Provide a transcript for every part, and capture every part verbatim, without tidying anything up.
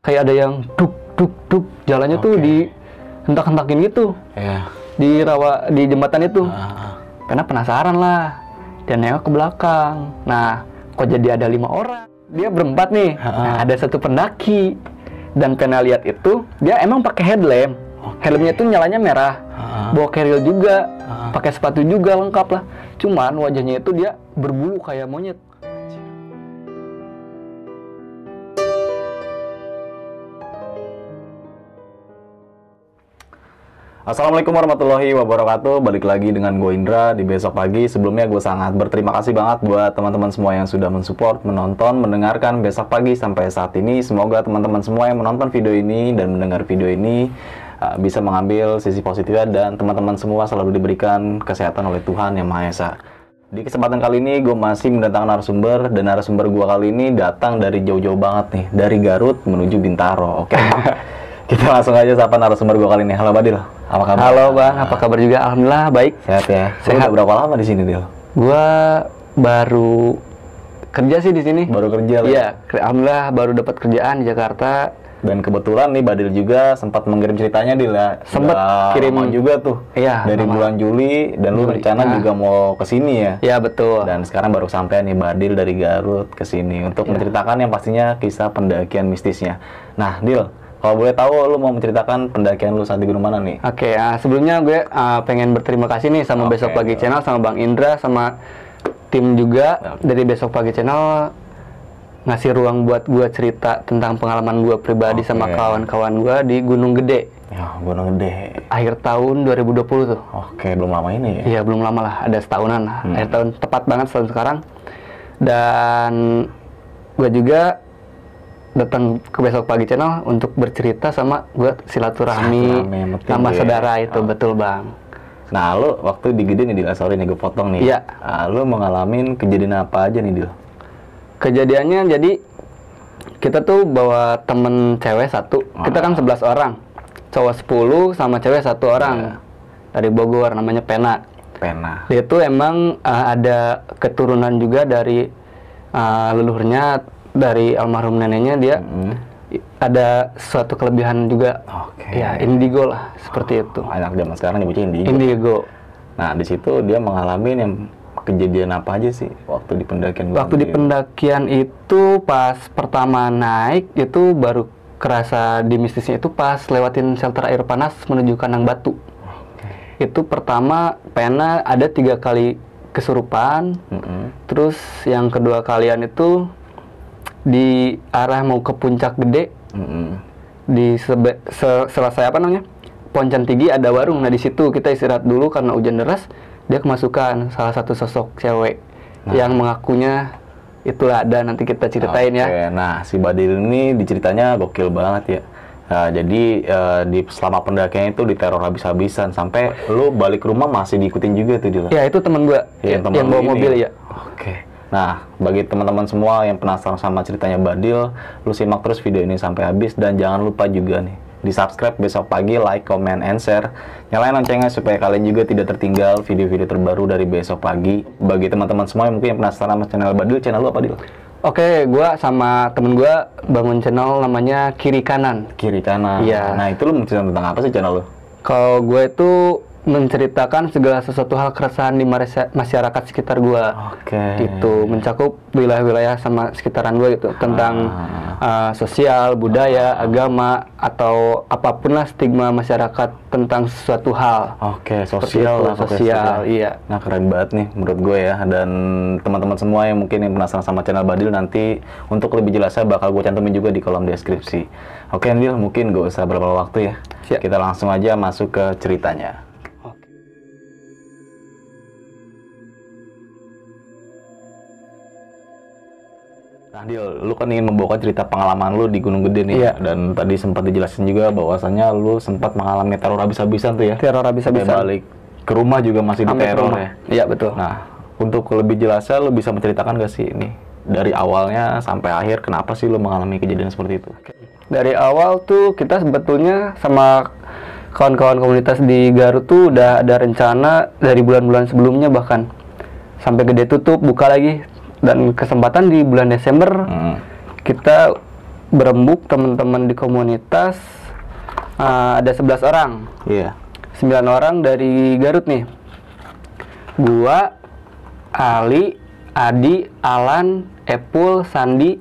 kayak ada yang duk duk duk jalannya okay. tuh di hentak-hentakin gitu yeah. di rawa di jembatan itu uh. karena penasaran lah dan nengok ke belakang. Nah kok jadi ada lima orang, dia berempat nih uh. nah, ada satu pendaki, dan pernah lihat itu dia emang pakai headlamp okay. headlampnya itu nyalanya merah uh. bawa keril juga uh. pakai sepatu juga lengkap lah, cuman wajahnya itu dia berbulu kayak monyet. Assalamualaikum warahmatullahi wabarakatuh. Balik lagi dengan gue Indra di Besok Pagi. Sebelumnya gue sangat berterima kasih banget buat teman-teman semua yang sudah mensupport, menonton, mendengarkan Besok Pagi sampai saat ini. Semoga teman-teman semua yang menonton video ini dan mendengar video ini uh, bisa mengambil sisi positifnya, dan teman-teman semua selalu diberikan kesehatan oleh Tuhan Yang Maha Esa. Di kesempatan kali ini gue masih mendatangkan narasumber, dan narasumber gue kali ini datang dari jauh-jauh banget nih, dari Garut menuju Bintaro. Oke okay. Kita langsung aja sapa narasumber gue kali ini. Halo Badil, apa kabar? Halo Bang, apa kabar juga? Alhamdulillah baik. Sehat ya? Sehat. Udah berapa lama di sini Dil? Gue baru kerja sih di sini. Baru kerja lah. Iya, alhamdulillah baru dapat kerjaan di Jakarta. Dan kebetulan nih Badil juga sempat mengirim ceritanya Dil ya. Sempat kirim juga tuh. Iya. Dari lama. Bulan Juli, dan lu rencana nah. juga mau kesini ya? Iya betul. Dan sekarang baru sampai nih Badil dari Garut kesini untuk ya. menceritakan yang pastinya kisah pendakian mistisnya. Nah Dil, kalau boleh tahu, lu mau menceritakan pendakian lu saat di gunung mana nih? Oke, okay, uh, sebelumnya gue uh, pengen berterima kasih nih sama okay, Besok Pagi Channel, sama Bang Indra, sama tim juga okay. dari Besok Pagi Channel ngasih ruang buat gue cerita tentang pengalaman gue pribadi okay. sama kawan-kawan gue di Gunung Gede. Ya, Gunung Gede. Akhir tahun dua ribu dua puluh tuh. Oke, okay, belum lama ini ya? Iya, belum lama lah, ada setahunan lah. Hmm. Akhir tahun, tepat banget setahun sekarang. Dan gue juga datang ke Besok Pagi Channel untuk bercerita sama gue silaturahmi sama ya. saudara itu oh. betul Bang. Nah lu waktu di Gede nih Dil, sorry nih gue potong nih. Iya. Nah, lu mengalami kejadian apa aja nih Dil? Kejadiannya jadi kita tuh bawa temen cewek satu, ah. kita kan sebelas orang, cowok sepuluh sama cewek satu orang ya. dari Bogor, namanya Pena. Pena. Dia tuh emang uh, ada keturunan juga dari uh, leluhurnya, dari almarhum neneknya. Dia hmm. ada suatu kelebihan juga okay. ya indigo lah, seperti oh, itu anak zaman sekarang nyebutnya indigo. indigo Nah di situ dia mengalami yang kejadian apa aja sih waktu di pendakian? Waktu di pendakian itu pas pertama naik itu baru kerasa di mistisnya itu pas lewatin shelter air panas menuju kandang batu. okay. Itu pertama Pena ada tiga kali kesurupan. hmm. Terus yang kedua kalian itu di arah mau ke puncak Gede, mm-hmm. di sebe, se, selesai apa namanya Poncan Tinggi ada warung. Nah di situ kita istirahat dulu karena hujan deras. Dia kemasukan salah satu sosok cewek nah. yang mengakunya itulah ada, nanti kita ceritain okay. ya. Nah si Badil ini diceritanya gokil banget ya. Nah, jadi uh, di selama pendakian itu diteror habis-habisan sampai lu balik rumah masih diikutin juga tuh Dil. Ya itu teman gua ya, yang, yang bawa mobil ya. Oke. Okay. Nah, bagi teman-teman semua yang penasaran sama ceritanya Badil, lu simak terus video ini sampai habis, dan jangan lupa juga nih di-subscribe Besok Pagi, like, comment, and share. Nyalain loncengnya supaya kalian juga tidak tertinggal video-video terbaru dari Besok Pagi. Bagi teman-teman semua yang mungkin yang penasaran sama channel Badil, channel lu apa Dil? Oke, gua sama temen gua bangun channel namanya Kiri Kanan. Kiri Kanan. Iya. Nah, itu lu menceritakan tentang apa sih channel lu? Kalau gue itu menceritakan segala sesuatu hal keresahan di masyarakat sekitar gua, okay. gitu, mencakup wilayah-wilayah sama sekitaran gua gitu, tentang ah. uh, sosial, budaya, ah. agama, atau apapun lah stigma masyarakat tentang sesuatu hal. Oke, okay, sosial, itu, lah, sosial, iya. Nah keren banget nih menurut gue ya, dan teman-teman semua yang mungkin yang penasaran sama channel Badil, nanti untuk lebih jelasnya bakal gue cantumin juga di kolom deskripsi. Oke Dil, mungkin gak usah berapa waktu ya, Siap. kita langsung aja masuk ke ceritanya. Nah Dil, lu kan ingin membawakan cerita pengalaman lu di Gunung Gede nih yeah. dan tadi sempat dijelasin juga bahwasannya lu sempat mengalami teror habis-habisan tuh ya. Teror habis-habisan. Balik ke rumah juga masih diteror ya. Iya betul. Nah, untuk lebih jelasnya lu bisa menceritakan gak sih ini dari awalnya sampai akhir, kenapa sih lu mengalami kejadian seperti itu? Dari awal tuh kita sebetulnya sama kawan-kawan komunitas di Garut tuh udah ada rencana dari bulan-bulan sebelumnya, bahkan sampai Gede tutup buka lagi. Dan kesempatan di bulan Desember hmm. kita berembuk teman-teman di komunitas uh, ada sebelas orang. Iya. Yeah. sembilan orang dari Garut nih. Gua, Ali, Adi, Alan, Epul, Sandi,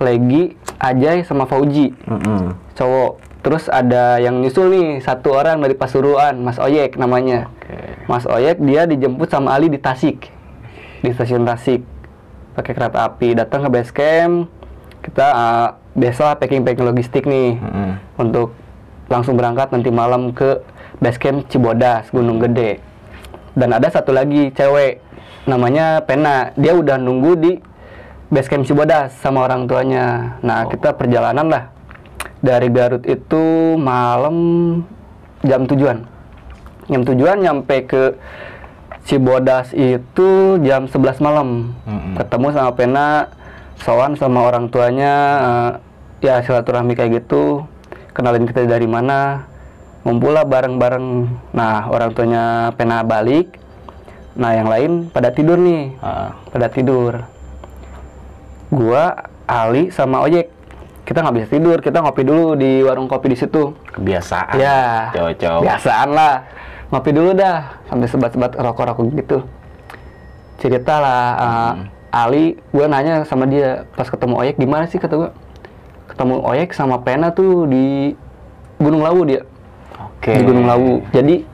Legi, Ajay sama Fauji. Mm-hmm. Cowok. Terus ada yang nyusul nih, satu orang dari Pasuruan, Mas Oyek namanya. Okay. Mas Oyek dia dijemput sama Ali di Tasik. Di stasiun Tasik. Pakai kereta api, datang ke base camp. Kita uh, biasa packing-packing logistik nih, mm-hmm. untuk langsung berangkat nanti malam ke base camp Cibodas, Gunung Gede. Dan ada satu lagi cewek namanya Pena, dia udah nunggu di base camp Cibodas sama orang tuanya. Nah, oh. kita perjalanan lah dari Garut itu malam jam tujuan. Jam tujuan nyampe ke Cibodas itu jam sebelas malam. Mm-hmm. Ketemu sama Pena, sowan sama orang tuanya, uh, ya silaturahmi kayak gitu, kenalin kita dari mana, ngumpul lah bareng-bareng. Nah, orang tuanya Pena balik, nah yang lain pada tidur nih, uh. pada tidur. Gua, Ali sama Ojek, kita nggak bisa tidur, kita ngopi dulu di warung kopi di situ. Kebiasaan. Ya, cowok-cowok. Kebiasaan lah, ngopi dulu dah, sambil sebat-sebat rokok-rokok gitu. Cerita lah. Uh, hmm. Ali, gue nanya sama dia pas ketemu Oyek, gimana sih kata gue? Ketemu Oyek sama Pena tuh di Gunung Lawu dia. Oke. Okay. Di Gunung Lawu. Jadi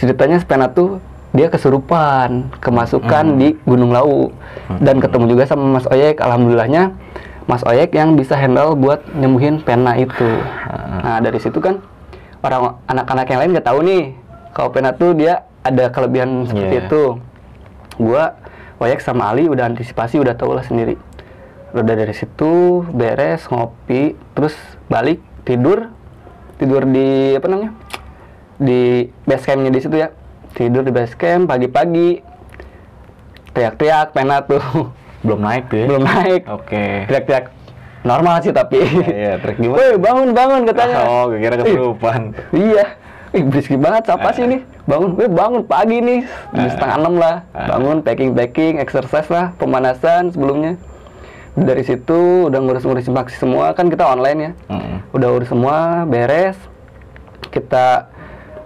ceritanya Pena tuh dia kesurupan, kemasukan mm. di Gunung Lawu. Mm. Dan ketemu juga sama Mas Oyek. Alhamdulillahnya Mas Oyek yang bisa handle buat nyembuhin Pena itu. Nah dari situ kan orang anak-anak yang lain nggak tahu nih kalau Pena tuh dia ada kelebihan seperti yeah. itu. Gue Oyek sama Ali udah antisipasi, udah tau lah sendiri. Udah dari situ beres ngopi, terus balik tidur, tidur di apa namanya, di base campnya di situ ya, tidur di base camp pagi-pagi, teriak-teriak Pena tuh belum naik tuh ya? Belum naik. Oke. Okay. Teriak-teriak normal sih tapi. Iya. Teriak gimana? Woi bangun bangun katanya. Oh kira kesurupan. Iya. Ih, berisik banget, siapa sih ini? Bangun, gue bangun pagi nih, jam setengah enam lah. Bangun, packing-packing, exercise lah, pemanasan sebelumnya. Dari situ udah ngurus-ngurus maksi semua, kan kita online ya. Mm-hmm. Udah urus semua, beres. Kita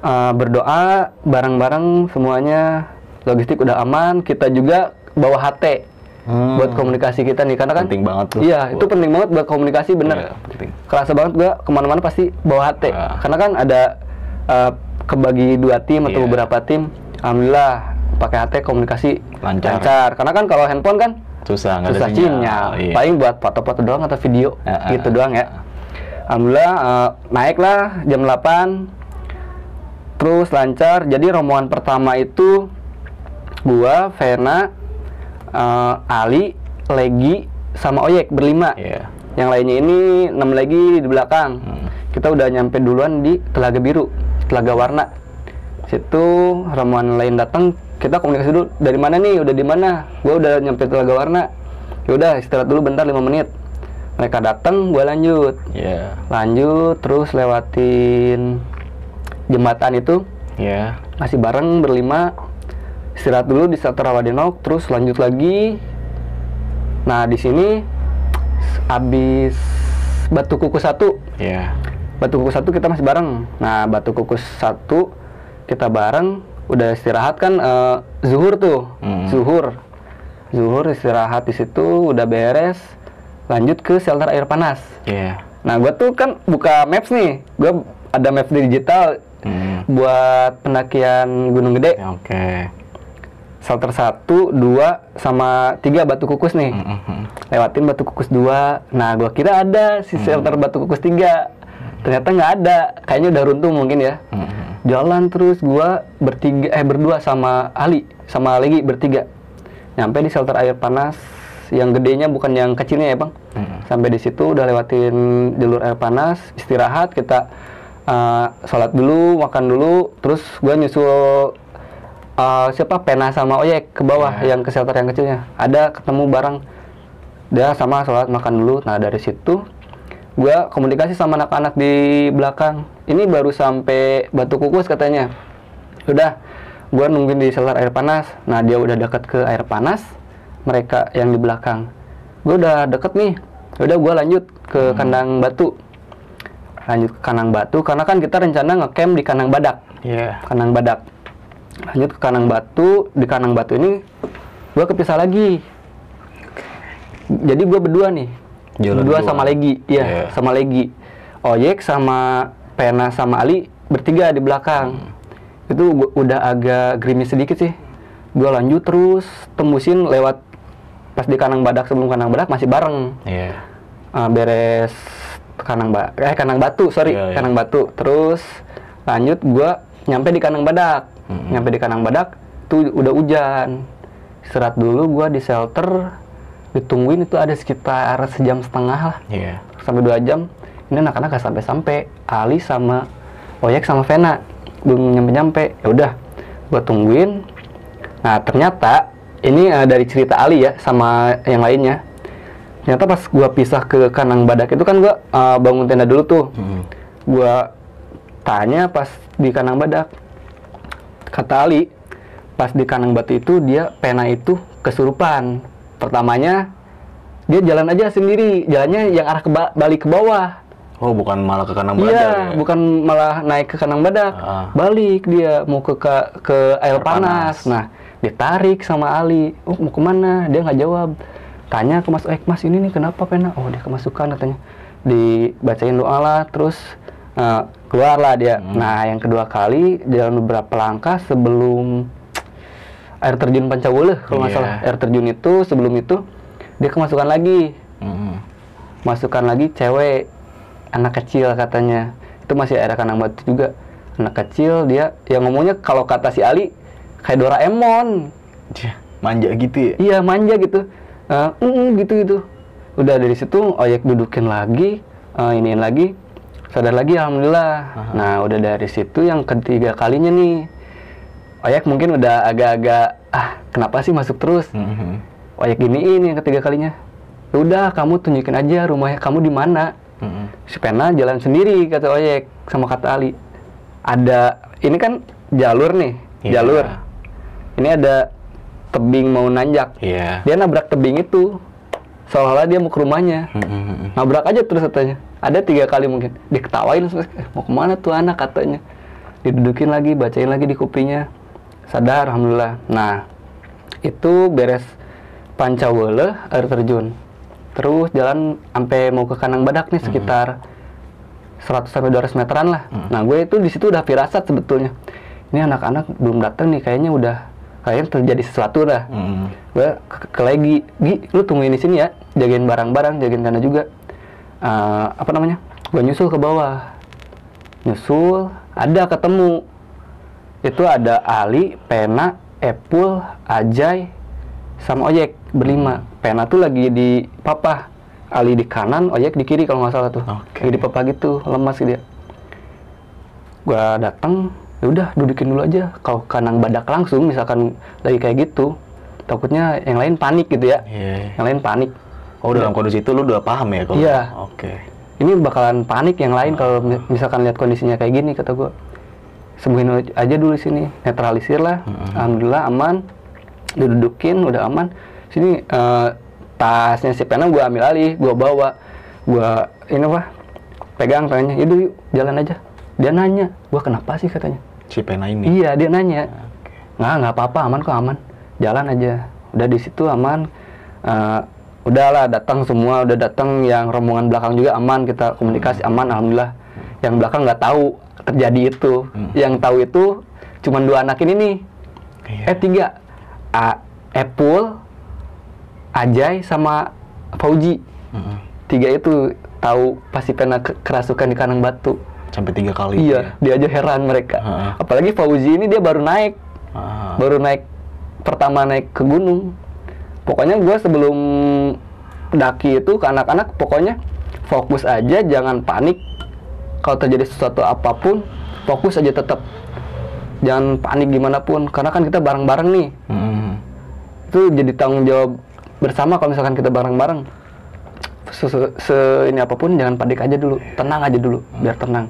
uh, berdoa, bareng-bareng semuanya, logistik udah aman. Kita juga bawa H T mm. buat komunikasi kita nih, karena kan penting banget tuh. Iya, itu penting banget buat komunikasi, bener. Yeah, kerasa banget gue kemana-mana pasti bawa H T, uh. karena kan ada Uh, kebagi dua tim atau yeah. beberapa tim. Alhamdulillah pakai H T komunikasi lancar. lancar. Karena kan kalau handphone kan susah, susah sinyal. Iya. Paling buat foto-foto doang atau video uh, gitu uh, doang ya. Alhamdulillah uh, naiklah jam delapan. Terus lancar. Jadi rombongan pertama itu gua, Vena, uh, Ali, Legi sama Oyek berlima. Yeah. Yang lainnya ini enam lagi di belakang. Hmm. Kita udah nyampe duluan di Telaga Biru, Telaga Warna. Situ rombongan lain datang, kita komunikasi dulu. Dari mana nih? Udah di mana? Gua udah nyampe Telaga Warna. Ya udah istirahat dulu bentar lima menit. Mereka datang, gua lanjut. Yeah. Lanjut terus lewatin jembatan itu. Yeah. Masih bareng berlima. Istirahat dulu di Satarawadinok, terus lanjut lagi. Nah, di sini habis Batu Kukus satu. Yeah. Batu Kukus satu kita masih bareng. Nah, Batu Kukus satu kita bareng, udah istirahat kan, uh, zuhur tuh. Mm. Zuhur. Zuhur istirahat di situ, udah beres. Lanjut ke shelter air panas. Yeah. Nah, gua tuh kan buka maps nih. Gua ada maps di digital mm. buat pendakian Gunung Gede. Oke. Okay. Shelter satu, dua, sama tiga Batu Kukus nih. Mm-hmm. Lewatin Batu Kukus dua. Nah, gua kira ada si shelter mm. Batu Kukus tiga. Ternyata nggak ada. Kayaknya udah runtuh mungkin ya. Mm-hmm. Jalan terus gua bertiga, eh berdua sama Ali, sama Legi bertiga. Nyampe di shelter air panas yang gedenya, bukan yang kecilnya ya, Bang. Mm-hmm. Sampai di situ udah lewatin jalur air panas, istirahat, kita uh, sholat dulu, makan dulu, terus gua nyusul Uh, siapa Pena sama Oyek ke bawah yeah. yang ke shelter yang kecilnya. Ada ketemu bareng dia sama sholat makan dulu. Nah dari situ gue komunikasi sama anak-anak di belakang. Ini baru sampai Batu Kukus katanya. Udah gue nungguin di shelter air panas. Nah dia udah deket ke air panas. Mereka yang di belakang, gue udah deket nih, Udah gue lanjut ke hmm. kandang batu. Lanjut ke kandang batu, karena kan kita rencana ngecamp di kandang badak. Iya. Yeah. Kandang badak. Lanjut ke kandang batu, di kandang batu ini gue kepisah lagi. Jadi gue berdua nih. Jalan berdua dua. sama Legi, iya, yeah. sama Legi. Ojek sama Pena sama Ali bertiga di belakang. Hmm. Itu gua, udah agak gerimis sedikit sih. Gue lanjut terus tembusin lewat pas di kandang badak, sebelum kandang badak masih bareng. Yeah. Uh, beres kanang ba eh kanang batu sorry yeah, yeah. kanang batu terus lanjut gua nyampe di kanang badak. Mm-hmm. Nyampe di kanang badak tuh udah hujan, istirahat dulu gua di shelter, ditungguin itu ada sekitar sejam setengah lah, yeah. sampai dua jam. Ini anak-anak gak sampai-sampai, Ali sama Oyek sama Vena belum nyampe-nyampe. Ya udah gua tungguin. Nah ternyata ini uh, dari cerita Ali ya sama yang lainnya, ternyata pas gua pisah ke kandang badak itu kan gua uh, bangun tenda dulu tuh. Hmm. Gua tanya pas di kandang badak, kata Ali pas di kandang batu itu dia Pena itu kesurupan. Pertamanya dia jalan aja sendiri, jalannya yang arah ke ba balik ke bawah. Oh, bukan malah ke kandang badak. Iya, ya? bukan malah naik ke kandang badak. Ah. Balik dia mau ke ke, ke air panas. panas. Nah, ditarik sama Ali. Oh, mau kemana? Dia nggak jawab. Tanya ke Mas Oek, Mas ini nih kenapa Pena? Oh, dia kemasukan katanya. Dibacain doa lah, terus uh, keluar lah dia. Hmm. Nah, yang kedua kali jalan beberapa langkah sebelum air terjun Pancawuleuh kalau nggak yeah. salah. Air terjun itu sebelum itu dia kemasukan lagi. Hmm. Masukan lagi cewek, anak kecil katanya. Itu masih ada kandang batu juga. Anak kecil dia, yang ngomongnya kalau kata si Ali kayak Doraemon. Manja gitu ya? Iya, manja gitu. Uh, uh, gitu gitu udah dari situ Oyek dudukin lagi, uh, iniin lagi, sadar lagi, alhamdulillah. Aha. Nah udah dari situ yang ketiga kalinya nih Oyek mungkin udah agak-agak ah kenapa sih masuk terus. Mm-hmm. Oyek giniin yang ketiga kalinya, udah kamu tunjukin aja rumahnya kamu di mana. Mm-hmm. Si Pena jalan sendiri kata Oyek sama kata Ali. Ada ini kan jalur nih, yeah. jalur ini ada tebing mau nanjak, yeah. dia nabrak tebing itu, seolah-olah dia mau ke rumahnya, mm-hmm. nabrak aja terus katanya. Ada tiga kali mungkin, diketawain, eh, mau kemana tuh anak katanya, didudukin lagi, bacain lagi di kupingnya, sadar alhamdulillah. Nah itu beres Pancawuleuh air terjun, terus jalan sampai mau ke kandang badak nih sekitar mm-hmm. seratus sampai dua ratus meteran lah. Mm-hmm. Nah gue itu di situ udah firasat sebetulnya, ini anak-anak belum datang nih kayaknya udah. Kayaknya terjadi sesuatu dah. Mm. Gue ke, ke Legi, Gi, lu tungguin di sini ya, jagain barang-barang, jagain tenda juga. Uh, apa namanya? Gue nyusul ke bawah, nyusul, ada ketemu. Itu ada Ali, Pena, Epul, Ajay, sama Oyek berlima. Pena tuh lagi di papa, Ali di kanan, Oyek di kiri kalau nggak salah tuh. Okay. Lagi di papa gitu, lemas gitu ya. Gue datang. Ya udah dudukin dulu aja, kalau kandang badak langsung misalkan lagi kayak gitu takutnya yang lain panik gitu ya, yeah. yang lain panik. Oh dalam kondisi itu lu udah paham ya kalau? Iya. Yeah. Oke. Okay. Ini bakalan panik yang lain kalau misalkan lihat kondisinya kayak gini kata gua. Sembuhin aja dulu di sini, netralisir lah. Mm-hmm. Alhamdulillah aman, dudukin udah aman. Sini uh, tasnya si Pena gua ambil alih, gua bawa, gua ini apa? Pegang tangannya, yuk jalan aja. Dia nanya, gua kenapa sih katanya? Si Pena ini? Iya, dia nanya. Okay. Nggak, nggak apa-apa, aman kok, aman. Jalan aja. Udah di situ aman. Uh, udahlah, datang semua. Udah datang yang rombongan belakang juga aman. Kita komunikasi hmm. aman, alhamdulillah. Hmm. Yang belakang nggak tahu terjadi itu. Hmm. Yang tahu itu cuma dua anak ini nih. Yeah. Eh, tiga. A Epul, Ajay, sama Fauji. Hmm. Tiga itu tahu pasti Pena kerasukan di kandang batu. Sampai tiga kali. Iya, ya? Dia aja heran mereka. Uh-huh. Apalagi Fauzi ini dia baru naik, uh-huh. baru naik pertama naik ke gunung. Pokoknya gue sebelum daki itu ke anak-anak, pokoknya fokus aja, jangan panik. Kalau terjadi sesuatu apapun, fokus aja tetap. Jangan panik gimana pun, karena kan kita bareng-bareng nih. Hmm. Itu jadi tanggung jawab bersama kalau misalkan kita bareng-bareng. Se, se ini apapun jangan panik aja dulu, tenang aja dulu, hmm. biar tenang.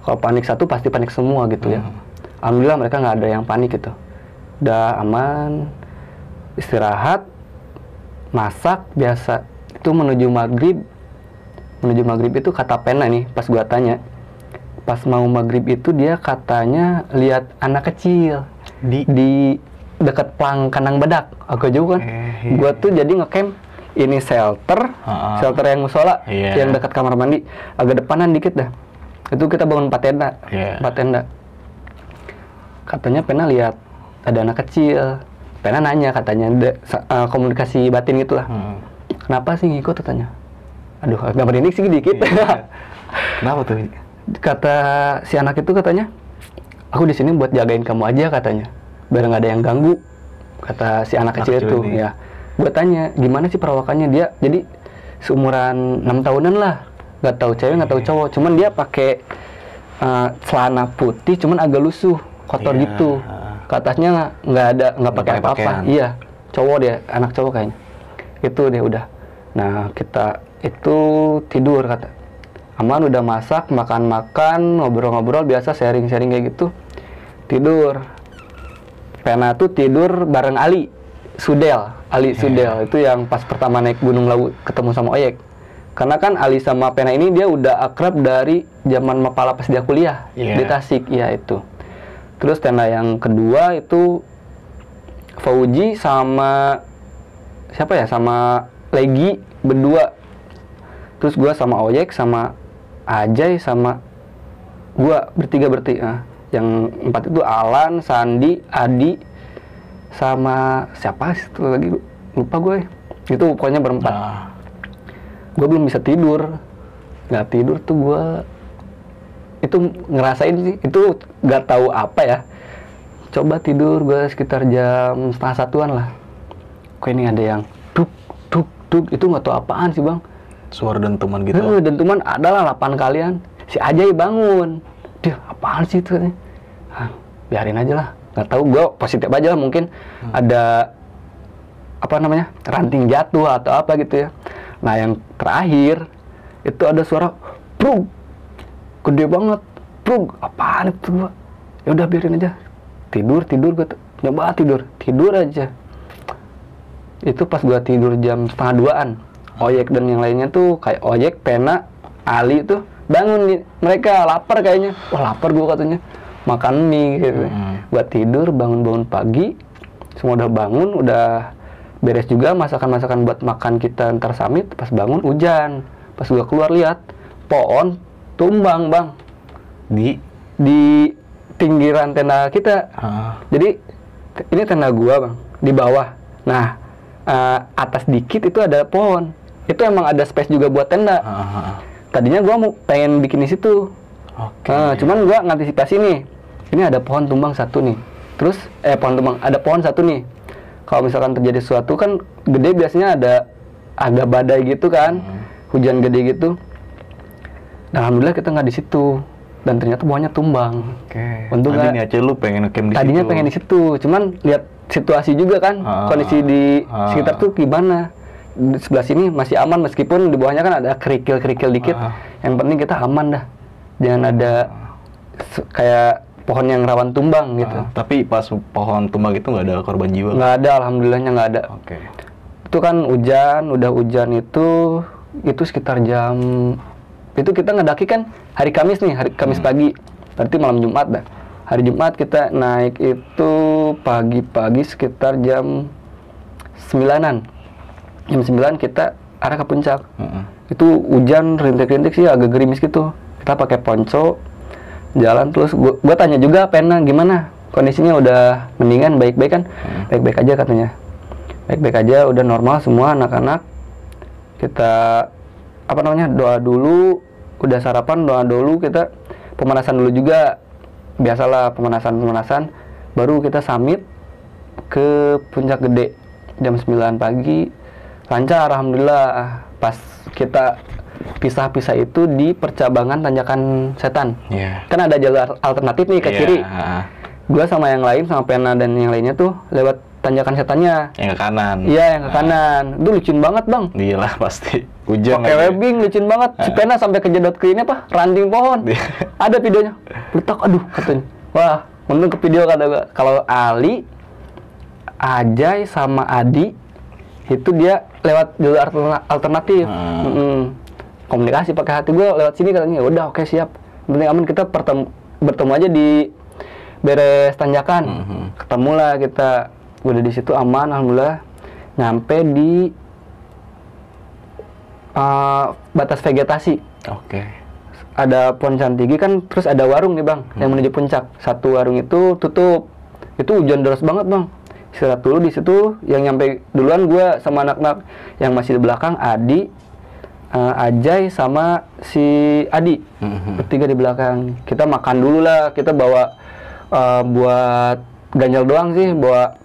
Kalau panik satu pasti panik semua gitu hmm. ya. Alhamdulillah mereka nggak ada yang panik gitu. Udah aman, istirahat, masak biasa. Itu menuju maghrib menuju maghrib itu kata pena nih, pas gua tanya. Pas mau maghrib itu dia katanya lihat anak kecil di, di dekat pelang kanang bedak, agak jauh kan. Eh, gua tuh jadi ngecamp ini shelter, uh, shelter yang musola, yeah. yang dekat kamar mandi, agak depanan dikit dah. Itu kita bangun empat tenda, yeah. empat tenda. Katanya pena lihat ada anak kecil. Pena nanya katanya, de, uh, komunikasi batin gitulah. Hmm. Kenapa sih ngikut katanya? Aduh, agak merinding sih dikit. Yeah. Kenapa tuh? Kata si anak itu katanya, aku di sini buat jagain kamu aja katanya, biar nggak ada yang ganggu. Kata si anak, anak kecil itu, ini. ya. Gue tanya, gimana sih perawakannya dia? Jadi seumuran enam tahunan lah, nggak tahu cewek nggak tahu cowok, cuman dia pakai uh, celana putih, cuman agak lusuh, kotor yeah. gitu. Ke atasnya nggak ada nggak pakai apa-apa, iya cowok dia, anak cowok kayaknya. Itu dia udah. Nah kita itu tidur kata. Aman udah masak, makan-makan, ngobrol-ngobrol, biasa sharing-sharing kayak gitu. Tidur. Pena tuh tidur bareng Ali Sudel. Ali yeah. Sudel, itu yang pas pertama naik Gunung Lawu ketemu sama Oyek. Karena kan Ali sama Pena ini dia udah akrab dari zaman Mapala pas dia kuliah. Yeah. Di Tasik, ya itu. Terus tenda yang kedua itu Fauji sama siapa ya? Sama Legi berdua. Terus gue sama Oyek, sama Ajay, sama gue bertiga berarti. Nah, yang empat itu Alan, Sandi, Adi, sama siapa sih itu lagi? Lupa gue. Itu pokoknya berempat. Nah. Gue belum bisa tidur. Nggak tidur tuh gue. Itu ngerasain sih. Itu nggak tahu apa ya. Coba tidur gue sekitar jam setengah satuan lah. Kok ini ada yang duk, duk, duk. Itu nggak tahu apaan sih bang. Suara dentuman gitu. Uh, dentuman adalah lapan kalian. Si Ajay bangun. Dia apaan sih itu? Hah, biarin aja lah. Nggak tahu, gue positif aja lah mungkin hmm. ada apa namanya ranting jatuh atau apa gitu ya. Nah yang terakhir itu ada suara prug, gede banget prug. Apaan itu gue? Ya udah biarin aja. Tidur tidur gue nyoba tidur tidur aja. Itu pas gue tidur jam setengah duaan. Oyek dan yang lainnya tuh kayak Oyek, Pena, Ali tuh bangun nih. Mereka lapar kayaknya. Wah lapar gue katanya. Makan mie gitu. Hmm. Buat tidur, bangun-bangun pagi. Semua udah bangun, udah beres juga masakan-masakan buat makan kita ntar samit. Pas bangun hujan. Pas gue keluar lihat pohon tumbang bang. Di? Di pinggiran tenda kita. Ah. Jadi ini tenda gue bang. Di bawah. Nah uh, atas dikit itu ada pohon. Itu emang ada space juga buat tenda. Aha. Tadinya gue mau pengen bikin di situ. Okay. Nah, cuman gue ngantisipasi nih. Ini ada pohon tumbang satu nih. Terus eh pohon tumbang ada pohon satu nih. Kalau misalkan terjadi sesuatu kan gede biasanya ada agak badai gitu kan, hmm. hujan gede gitu. Nah, alhamdulillah kita nggak di situ. Dan ternyata pohonnya tumbang. Oke. Okay. Untung tadinya aja lu pengen ngecamp di situ. Tadinya pengen di situ. Cuman lihat situasi juga kan, ah, kondisi di ah. sekitar tuh gimana. Di sebelah sini masih aman meskipun di bawahnya kan ada kerikil-kerikil dikit. Ah. Yang penting kita aman dah. Jangan ah. ada kayak pohon yang rawan tumbang gitu. Ah. Tapi pas pohon tumbang itu nggak ada korban jiwa? Nggak ada, alhamdulillahnya nggak ada. Oke. Okay. Itu kan hujan, udah hujan itu itu sekitar jam itu kita ngedaki kan hari Kamis nih, hari Kamis hmm. pagi. Berarti malam Jumat dah. Hari Jumat kita naik itu pagi-pagi sekitar jam sembilanan. Jam sembilan kita arah ke puncak. Uh-uh. Itu hujan rintik-rintik sih agak gerimis gitu. Kita pakai ponco jalan terus. Gua, gua tanya juga Pena gimana kondisinya, udah mendingan, baik-baik kan? Uh-huh. Baik-baik aja katanya. Baik-baik aja, udah normal semua anak-anak. Kita apa namanya doa dulu, udah sarapan doa dulu, kita pemanasan dulu juga biasalah pemanasan-pemanasan. Baru kita summit ke Puncak Gede jam sembilan pagi. Lancar, alhamdulillah. Pas kita pisah-pisah itu di percabangan tanjakan setan. Yeah. Kan ada jalur alternatif nih ke yeah. kiri. Gua sama yang lain, sama Pena dan yang lainnya tuh lewat tanjakan setannya. Yang ke kanan. Iya, yang ke nah. kanan. Itu lucuin banget, bang. Gila, pasti. Hujan. Pakai webbing, lucuin banget. Si Pena sampai ke jedot ke ini apa? Ranting pohon. Ada videonya. Letak, aduh, katanya. Wah, untung ke video kata gua. Kalau Ali, Ajay, sama Adi, itu dia lewat jalur alternatif. Hmm. Mm-hmm. komunikasi pakai hati. Gue lewat sini katanya, udah oke siap, penting aman, kita bertemu aja di beres tanjakan. Mm-hmm. Ketemulah kita, udah di situ aman, alhamdulillah. Nyampe di uh, batas vegetasi. Oke. Okay. Ada pohon cantigi kan, terus ada warung nih bang, hmm. yang menuju puncak. Satu warung itu tutup, itu hujan deras banget bang. Istirahat dulu di situ, yang nyampe duluan gue sama anak-anak yang masih di belakang, Adi, uh, Ajay sama si Adi, hmm. bertiga di belakang. Kita makan dulu lah, kita bawa uh, buat ganjal doang sih, bawa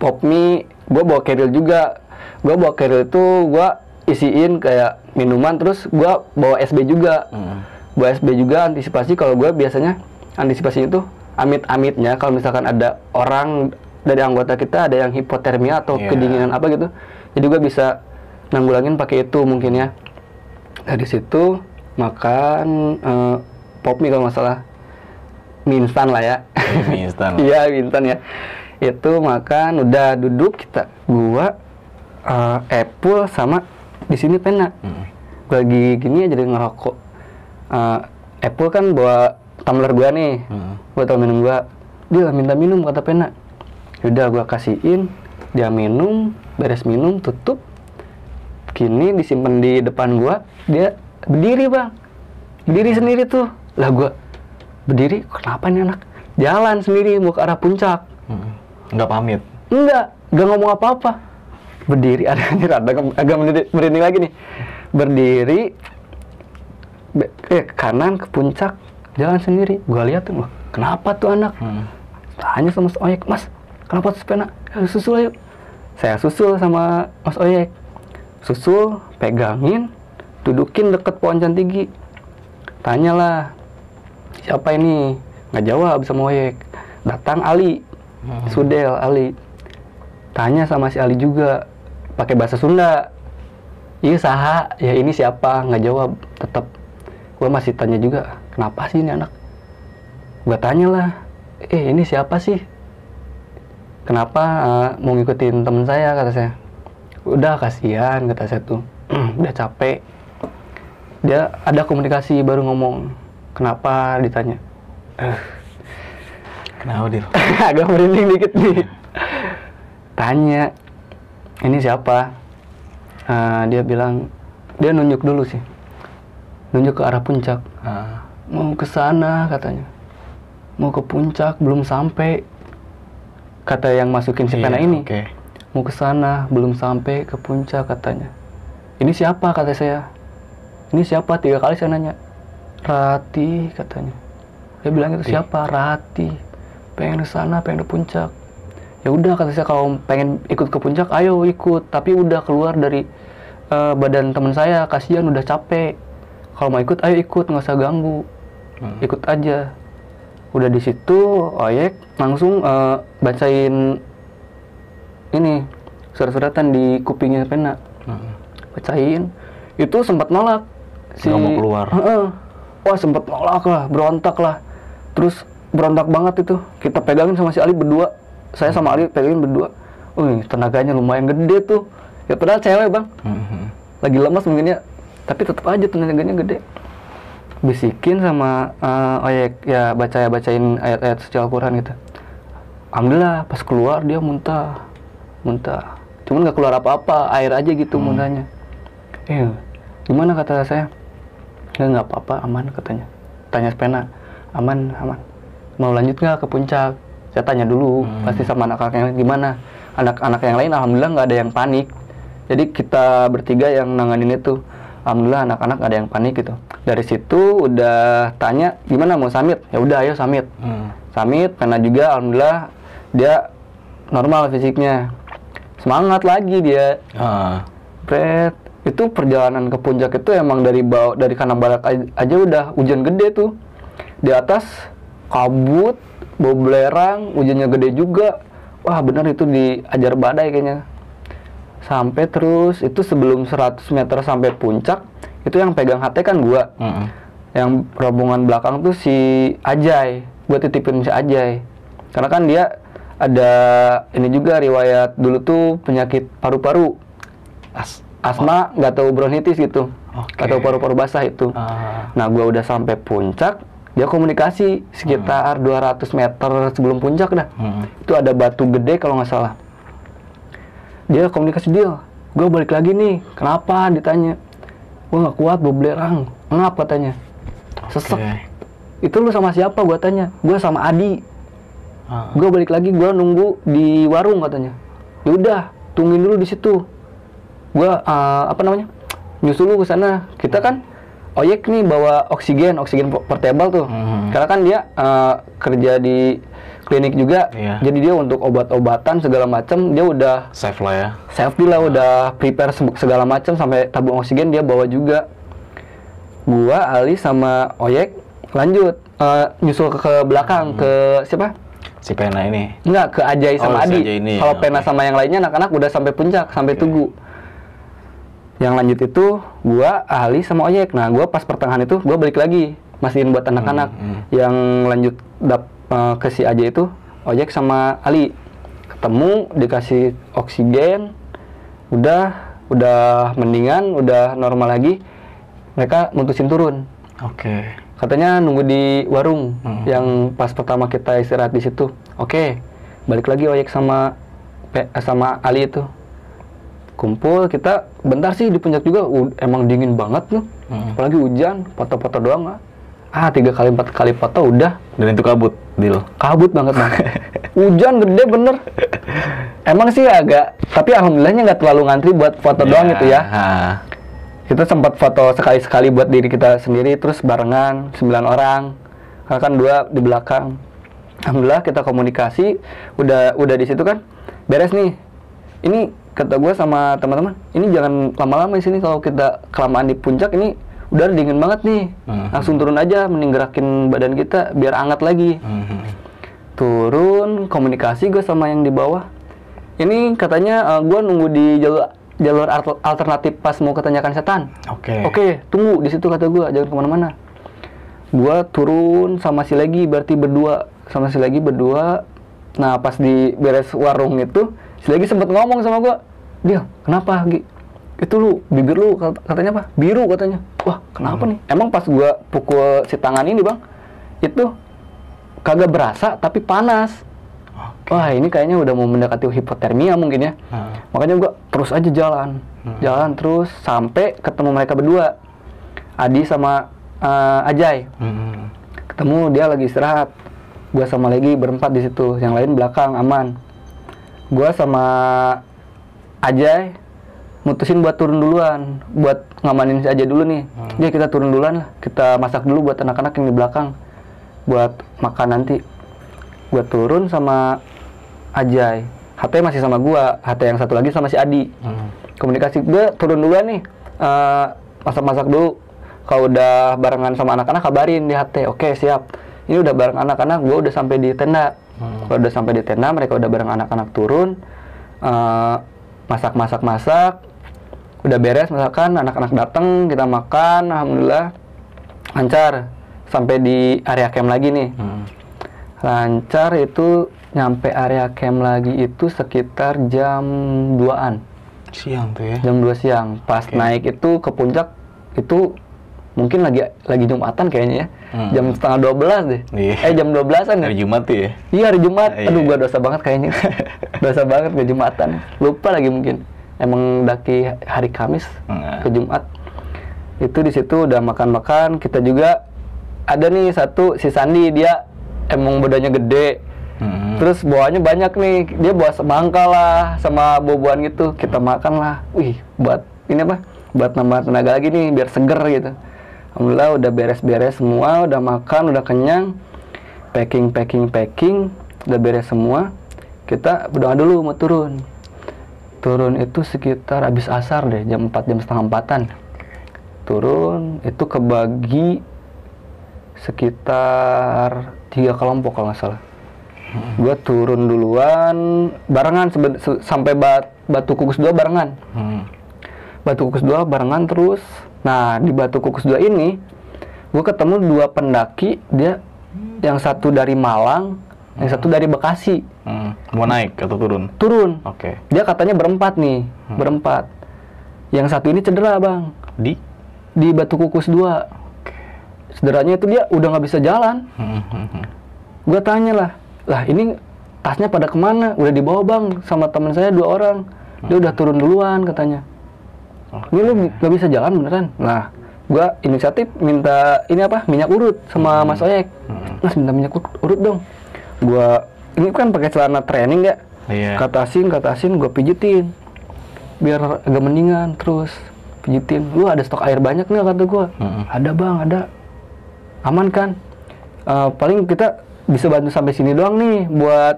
pop mie, gue bawa keril juga. Gue bawa keril itu gue isiin kayak minuman, terus gue bawa S B juga. hmm. Bawa S B juga, antisipasi. Kalau gue biasanya antisipasinya tuh amit-amitnya kalau misalkan ada orang dari anggota kita ada yang hipotermia atau yeah. kedinginan apa gitu, jadi gue bisa nanggulangin pakai itu mungkin ya. Dari situ makan uh, pop mie kalau nggak salah, mie instan lah ya. Mie instan. Iya mie instan ya. Itu makan, udah duduk kita, gua uh, Apple sama di sini pena. Hmm. Gua lagi gini aja jadi ngerokok. Uh, Apple kan bawa tumbler gua nih. Hmm. Gua tau minum gua. Dia minta minum kata pena. Yaudah gua kasihin, dia minum, beres minum, tutup. Kini disimpan di depan gua, dia berdiri, Bang. Berdiri sendiri tuh. Lah gua berdiri, kenapa nih anak? Jalan sendiri mau ke arah puncak. Hmm. Nggak pamit? Enggak, nggak ngomong apa-apa. Berdiri, ada ini rada agak merinding lagi nih. Berdiri, be, eh, kanan ke puncak, jalan sendiri. Gua lihat tuh, kenapa tuh anak? Hmm. Tanya sama Mas Oyek, Mas, kenapa tuh sepena? Ayo susul ayo. Saya susul sama Mas Oyek. Susul, pegangin, dudukin deket pohon cantigi. Tanyalah, siapa ini? Nggak jawab sama Oyek. Datang Ali. Hmm. Sudel, Ali. Tanya sama si Ali juga pakai bahasa Sunda. Iya saha, ya ini siapa? Nggak jawab, tetap. Gua masih tanya juga, kenapa sih ini anak? Gua tanyalah, eh ini siapa sih? Kenapa uh, mau ngikutin temen saya, kata saya. Udah kasihan, kata saya tuh. Udah capek. Dia ada komunikasi baru ngomong. Kenapa ditanya? Nah, udah. Agak merinding dikit nih. Tanya, ini siapa? Uh, dia bilang, dia nunjuk dulu sih. Nunjuk ke arah puncak. Uh. Mau ke sana katanya. Mau ke puncak, belum sampai. Kata yang masukin si pena yeah, ini. Okay. Mau ke sana, belum sampai ke puncak katanya. Ini siapa, kata saya. Ini siapa? Tiga kali saya nanya. Rati katanya. Dia bilang itu siapa? Rati. Pengen ke sana, pengen ke puncak. Ya udah kata saya, kalau pengen ikut ke puncak, ayo ikut. Tapi udah keluar dari uh, badan teman saya, kasihan udah capek. Kalau mau ikut, ayo ikut, nggak usah ganggu. Hmm. Ikut aja. Udah di situ, Oyek langsung uh, bacain ini surat-suratan di kupingnya pena. Hmm. Bacain. Itu sempat nolak. Si, nggak mau keluar. Uh, wah sempat nolak lah, berontak lah. Terus berontak banget itu, kita pegangin sama si Ali berdua, saya sama Ali pegangin berdua. Wih, tenaganya lumayan gede tuh, ya padahal cewek bang, mm-hmm. lagi lemas mungkin ya, tapi tetap aja tenaganya gede. Bisikin sama uh, Oyek, ya baca ya bacain ayat-ayat suci Al-Quran gitu. Alhamdulillah pas keluar dia muntah, muntah, cuman nggak keluar apa-apa, air aja gitu mm. muntahnya. Eh, gimana kata saya? Ya nggak apa-apa, aman katanya. Tanya pena, aman, aman. Mau lanjut nggak ke puncak? Saya tanya dulu, hmm. pasti sama anak-anak yang lain gimana. Anak-anak yang lain alhamdulillah nggak ada yang panik. Jadi kita bertiga yang nanganin itu, alhamdulillah anak-anak nggak ada yang panik gitu. Dari situ udah tanya gimana mau summit? Ya udah ayo summit. Hmm. Summit karena juga alhamdulillah dia normal fisiknya. Semangat lagi dia. Ah. Pret. Itu perjalanan ke puncak itu emang dari bawah, dari kanan barat aja udah hujan gede tuh. Di atas kabut, bau belerang, hujannya gede juga. Wah bener itu diajar badai kayaknya. Sampai terus, itu sebelum seratus meter sampai puncak, itu yang pegang H T kan gua. Mm-hmm. Yang rombongan belakang tuh si Ajay. Gua titipin si Ajay. Karena kan dia ada ini juga riwayat dulu tuh penyakit paru-paru. As- Asma, nggak oh. tahu bronkitis gitu. okay. atau paru-paru basah itu. Ah. Nah, gua udah sampai puncak, dia komunikasi sekitar hmm. dua ratus meter sebelum puncak dah. Hmm. Itu ada batu gede kalau nggak salah. Dia komunikasi dia, gua balik lagi nih, kenapa? Ditanya. Gua nggak kuat, gua belerang. Ngap katanya. Sesek. Okay. Itu lu sama siapa? Gua tanya. Gua sama Adi. Ah. Gua balik lagi, gua nunggu di warung katanya. Ya udah, tungguin dulu di situ. Gua uh, apa namanya? Nyusul lu ke sana. Kita kan oyek nih bawa oksigen, oksigen portable tuh. Hmm. Karena kan dia uh, kerja di klinik juga. Yeah. Jadi dia untuk obat-obatan segala macam dia udah safe lah ya. Safety lah, nah. Udah prepare segala macam sampai tabung oksigen dia bawa juga. Gua, Ali sama Oyek lanjut uh, nyusul ke, ke belakang hmm. ke siapa? Si Pena ini. Enggak, ke Ajay sama oh, Adi. Si kalau Pena okay. sama yang lainnya anak-anak udah sampai puncak, sampai okay. Tugu. Yang lanjut itu gua, Ali sama Oyek. Nah, gua pas pertengahan itu gua balik lagi, masihin buat anak-anak. Hmm, hmm. Yang lanjut dap, uh, ke si Ajay itu Oyek sama Ali. Ketemu, dikasih oksigen. Udah, udah mendingan, udah normal lagi. Mereka mutusin turun. Oke. Okay. Katanya nunggu di warung hmm. yang pas pertama kita istirahat di situ. Oke. Okay. Balik lagi Oyek sama sama Ali itu. Kumpul kita bentar sih di puncak juga. U emang dingin banget loh. Hmm. Apalagi hujan, foto-foto doang. Ah, tiga kali empat kali foto udah. Dan itu kabut, Dil. Kabut banget, Bang. Hujan gede bener. Emang sih agak, tapi alhamdulillahnya nggak terlalu ngantri buat foto yeah. doang gitu ya. Ha. Kita sempat foto sekali-sekali buat diri kita sendiri, terus barengan, sembilan orang. Karena kan dua di belakang. Alhamdulillah kita komunikasi, udah udah di situ kan, beres nih. Ini kata gue sama teman-teman, ini jangan lama-lama di sini kalau kita kelamaan di puncak, ini udah dingin banget nih. Uh-huh. Langsung turun aja, mending gerakin badan kita, biar hangat lagi. Uh-huh. Turun, komunikasi gue sama yang di bawah. Ini katanya uh, gue nunggu di jalur jalur alternatif pas mau ketanyakan setan. Oke. Okay. Oke, okay, tunggu di situ kata gue, jangan kemana-mana. Gue turun sama si lagi, berarti berdua sama si lagi berdua. Nah, pas di beres warung itu, si lagi sempet ngomong sama gue, dia kenapa Gi? Itu lu bibir lu katanya apa? Biru katanya. Wah, kenapa hmm. nih? Emang pas gue pukul si tangan ini bang, itu kagak berasa tapi panas. Okay. Wah, ini kayaknya udah mau mendekati hipotermia mungkin ya. Hmm. Makanya gua terus aja jalan. Hmm. Jalan terus sampai ketemu mereka berdua. Adi sama uh, Ajay. Hmm. Ketemu, dia lagi istirahat. Gua sama lagi berempat di situ. Yang lain belakang aman. Gua sama Ajay mutusin buat turun duluan, buat ngamanin si Ajay dulu nih. Hmm. Jadi kita turun duluan lah. Kita masak dulu buat anak-anak yang di belakang buat makan nanti. Gue turun sama Ajay, H T masih sama gua, H T yang satu lagi sama si Adi. Hmm. Komunikasi gue turun duluan nih, uh, masak-masak dulu. Kalau udah barengan sama anak-anak kabarin di H T. Oke, siap. Ini udah bareng anak-anak, gue udah sampai di tenda. Hmm. Kalau udah sampai di tenda, mereka udah bareng anak-anak turun, masak-masak-masak. Uh, udah beres misalkan, anak-anak datang, kita makan, alhamdulillah lancar. Sampai di area camp lagi nih. Hmm. Lancar itu nyampe area camp lagi itu sekitar jam duaan. Siang tuh ya. Jam dua siang. Pas okay. naik itu ke puncak itu mungkin lagi lagi Jumatan kayaknya ya. Hmm. jam setengah dua belas deh. Yeah. Eh jam dua belasan ya. Hari Jumat tuh ya. Iya, hari Jumat. Ah, aduh, iya. Gua dosa banget kayaknya. Dosa banget ke Jumatan. Lupa lagi mungkin. Emang daki hari Kamis hmm. ke Jumat. Itu di situ udah makan-makan, kita juga ada nih satu si Sandi, dia emang badannya gede, hmm. terus bawahnya banyak nih, dia bawa semangka lah sama buah-buahan gitu, kita makan lah. Wih, buat ini apa? Buat nambah tenaga lagi nih, biar seger gitu. Alhamdulillah udah beres-beres semua, udah makan, udah kenyang, packing, packing, packing, udah beres semua. Kita berdoa dulu mau turun. Turun itu sekitar habis asar deh, jam empat, jam setengah empatan. Turun itu kebagi sekitar tiga kelompok kalau nggak salah. Hmm. Gue turun duluan, barengan se sampai bat batu kukus dua barengan. Hmm. Batu kukus dua barengan terus. Nah di batu kukus dua ini, gue ketemu dua pendaki, dia yang satu dari Malang, hmm. yang satu dari Bekasi. Hmm. Mau naik atau turun? Turun. Oke. Okay. Dia katanya berempat nih, hmm. berempat. Yang satu ini cedera bang. Di? di Batu Kukus dua. Sederhananya itu dia udah nggak bisa jalan. Gue tanya lah, lah ini tasnya pada kemana? Udah dibawa bang sama teman saya dua orang. Dia udah turun duluan katanya. Ini lu nggak bisa jalan beneran. Nah, gue inisiatif minta ini apa? Minyak urut sama hmm. Mas Oyek. Hmm. Mas minta minyak urut dong. Gue ini kan pakai celana training ya. Yeah. Katasin, katasin, gue pijitin. Biar agak mendingan terus pijitin. Lu ada stok air banyak nggak kata gue? Hmm. Ada bang, ada. Aman kan? Uh, paling kita bisa bantu sampai sini doang nih buat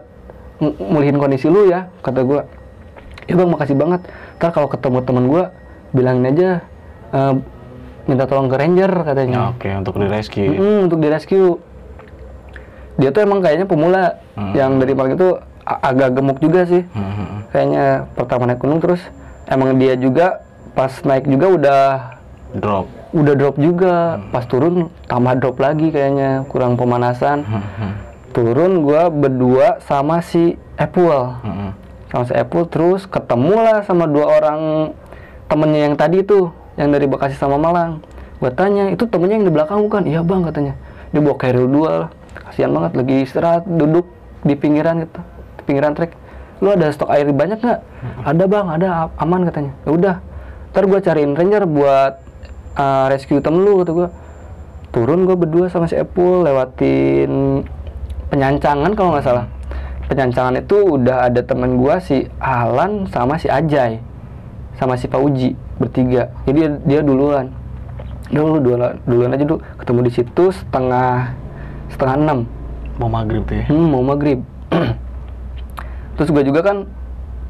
mulihin kondisi lu ya kata gue. Ya bang, makasih banget. Ntar kalau ketemu temen gue bilangin aja uh, minta tolong ke ranger katanya. Oke, okay, untuk di rescue. Mm-hmm, untuk di rescue. Dia tuh emang kayaknya pemula mm-hmm. yang dari Malang itu agak gemuk juga sih. Mm-hmm. Kayaknya pertama naik gunung terus emang dia juga pas naik juga udah drop. Udah drop juga. Mm-hmm. Pas turun tambah drop lagi kayaknya kurang pemanasan. Mm-hmm. Turun gua berdua sama si Apple. Mm-hmm. Sama si Apple terus ketemulah sama dua orang temennya yang tadi itu, yang dari Bekasi sama Malang. Gue tanya, itu temennya yang di belakang bukan? Iya bang katanya. Dia bawa keril dua lah. Kasian banget, lagi istirahat, duduk di pinggiran gitu, di pinggiran trek. Lu ada stok air banyak nggak? Ada bang, ada, aman katanya. Ya udah, ntar gue cariin ranger buat uh, rescue temen lu kata gue. Turun gue berdua sama si Epul, lewatin penyancangan kalau nggak salah. Penyancangan itu udah ada temen gue si Alan sama si Ajay sama si Pak Uji bertiga. Jadi dia, dia duluan. Dulu duluan, duluan aja dulu. Ketemu di situ setengah setengah enam. Mau maghrib tuh ya? Hmm, mau maghrib. Terus gue juga kan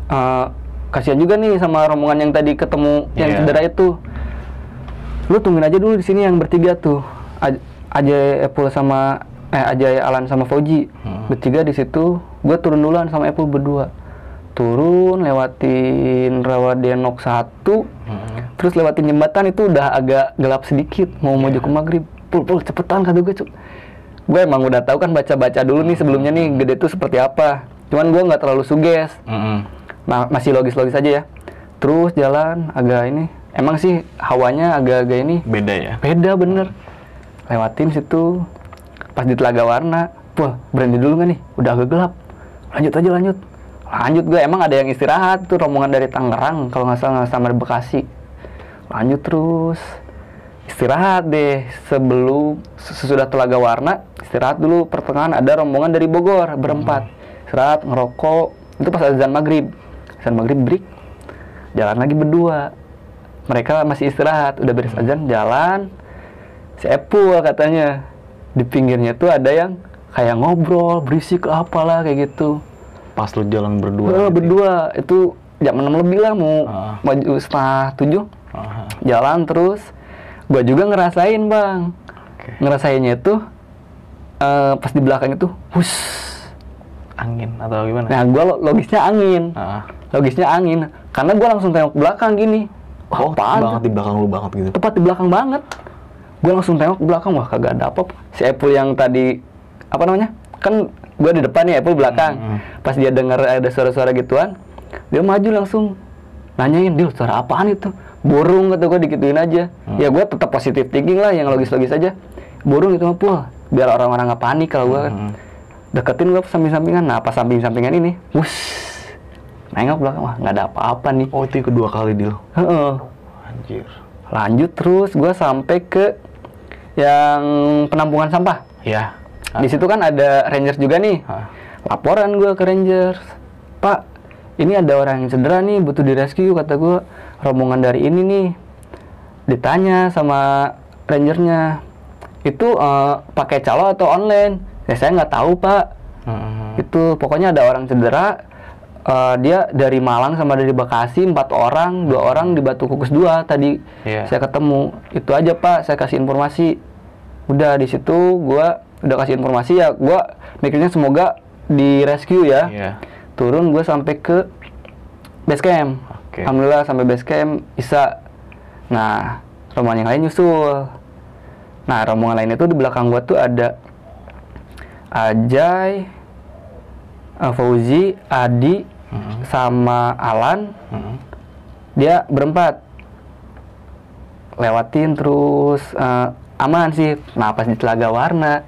uh, kasihan juga nih sama rombongan yang tadi ketemu yeah. yang cedera itu. Lu tungguin aja dulu di sini yang bertiga tuh. Aj- Ajay Apple sama eh Ajay Alan sama Fauji. Hmm. Bertiga di situ. Gue turun duluan sama Apple berdua. Turun, lewatin rawa Denok satu, hmm. terus lewatin jembatan itu udah agak gelap sedikit, mau yeah. menuju ke maghrib. Pul, pul, cepetan kata gue. Gue emang udah tahu kan, baca-baca dulu nih sebelumnya nih Gede tuh seperti apa. Cuman gue nggak terlalu suges, hmm. nah, masih logis-logis aja ya. Terus jalan agak ini, emang sih hawanya agak-agak ini. Beda ya? Beda bener. Lewatin situ, pas di Telaga Warna, pul, berhenti dulu nggak nih? Udah agak gelap. Lanjut aja lanjut. Lanjut gue, emang ada yang istirahat tuh rombongan dari Tangerang kalau nggak salah sama Bekasi. Lanjut terus istirahat deh sebelum sesudah Telaga Warna, istirahat dulu pertengahan ada rombongan dari Bogor berempat. Istirahat ngerokok itu pas azan maghrib. Azan maghrib break, jalan lagi berdua. Mereka masih istirahat, udah beres azan jalan. Si Epul katanya di pinggirnya tuh ada yang kayak ngobrol berisik apalah kayak gitu. Pas lu jalan berdua oh, gitu berdua ya? Itu jam enam lebih lah mau ah. maju setengah tujuh ah. jalan terus gua juga ngerasain bang okay. ngerasainnya itu uh, pas di belakang itu hus angin atau gimana? Nah gua logisnya angin ah. logisnya angin karena gua langsung tengok belakang gini wah, oh tepat banget di belakang lu banget gitu tepat di belakang banget gua langsung tengok belakang wah kagak ada apa-apa si Apple yang tadi apa namanya kan gue di depan ya, Apple belakang. Hmm. Pas dia dengar ada suara-suara gituan, dia maju langsung nanyain, "Dil, suara apaan itu?" "Burung," kata gue, dikituin aja. Hmm. Ya gue tetap positive thinking lah, yang logis-logis aja. "Burung itu mah, Pul, biar orang-orang nggak panik kalau gue kan." Hmm. Deketin gue samping-sampingan. Nah, pas samping-sampingan ini, wush. Nengok belakang, wah nggak ada apa-apa nih. Oh, itu kedua kali, Dil. Heeh. Anjir. Lanjut terus gue sampai ke yang penampungan sampah. Iya. Di situ kan ada rangers juga nih. Hah? Laporan gue ke rangers, "Pak, ini ada orang yang cedera nih, butuh di rescue," kata gue. "Rombongan dari ini nih." Ditanya sama rangernya, "Itu uh, pakai calo atau online?" "Ya saya nggak tahu pak." Hmm. "Itu pokoknya ada orang cedera, uh, dia dari Malang sama dari Bekasi, empat orang, dua orang di Batu Kukus dua tadi yeah. saya ketemu. Itu aja pak, saya kasih informasi." Udah di situ gue udah kasih informasi ya, gue mikirnya semoga di rescue ya. Yeah. Turun gue sampai ke base camp. Okay. Alhamdulillah sampai base camp Isa. Nah, rombongan yang lain nyusul. Nah, rombongan lain itu di belakang gue tuh ada Ajay, Fauzi, Adi, mm-hmm. sama Alan. Mm-hmm. Dia berempat. lewatin terus uh, aman sih. Nah pas di Telaga Warna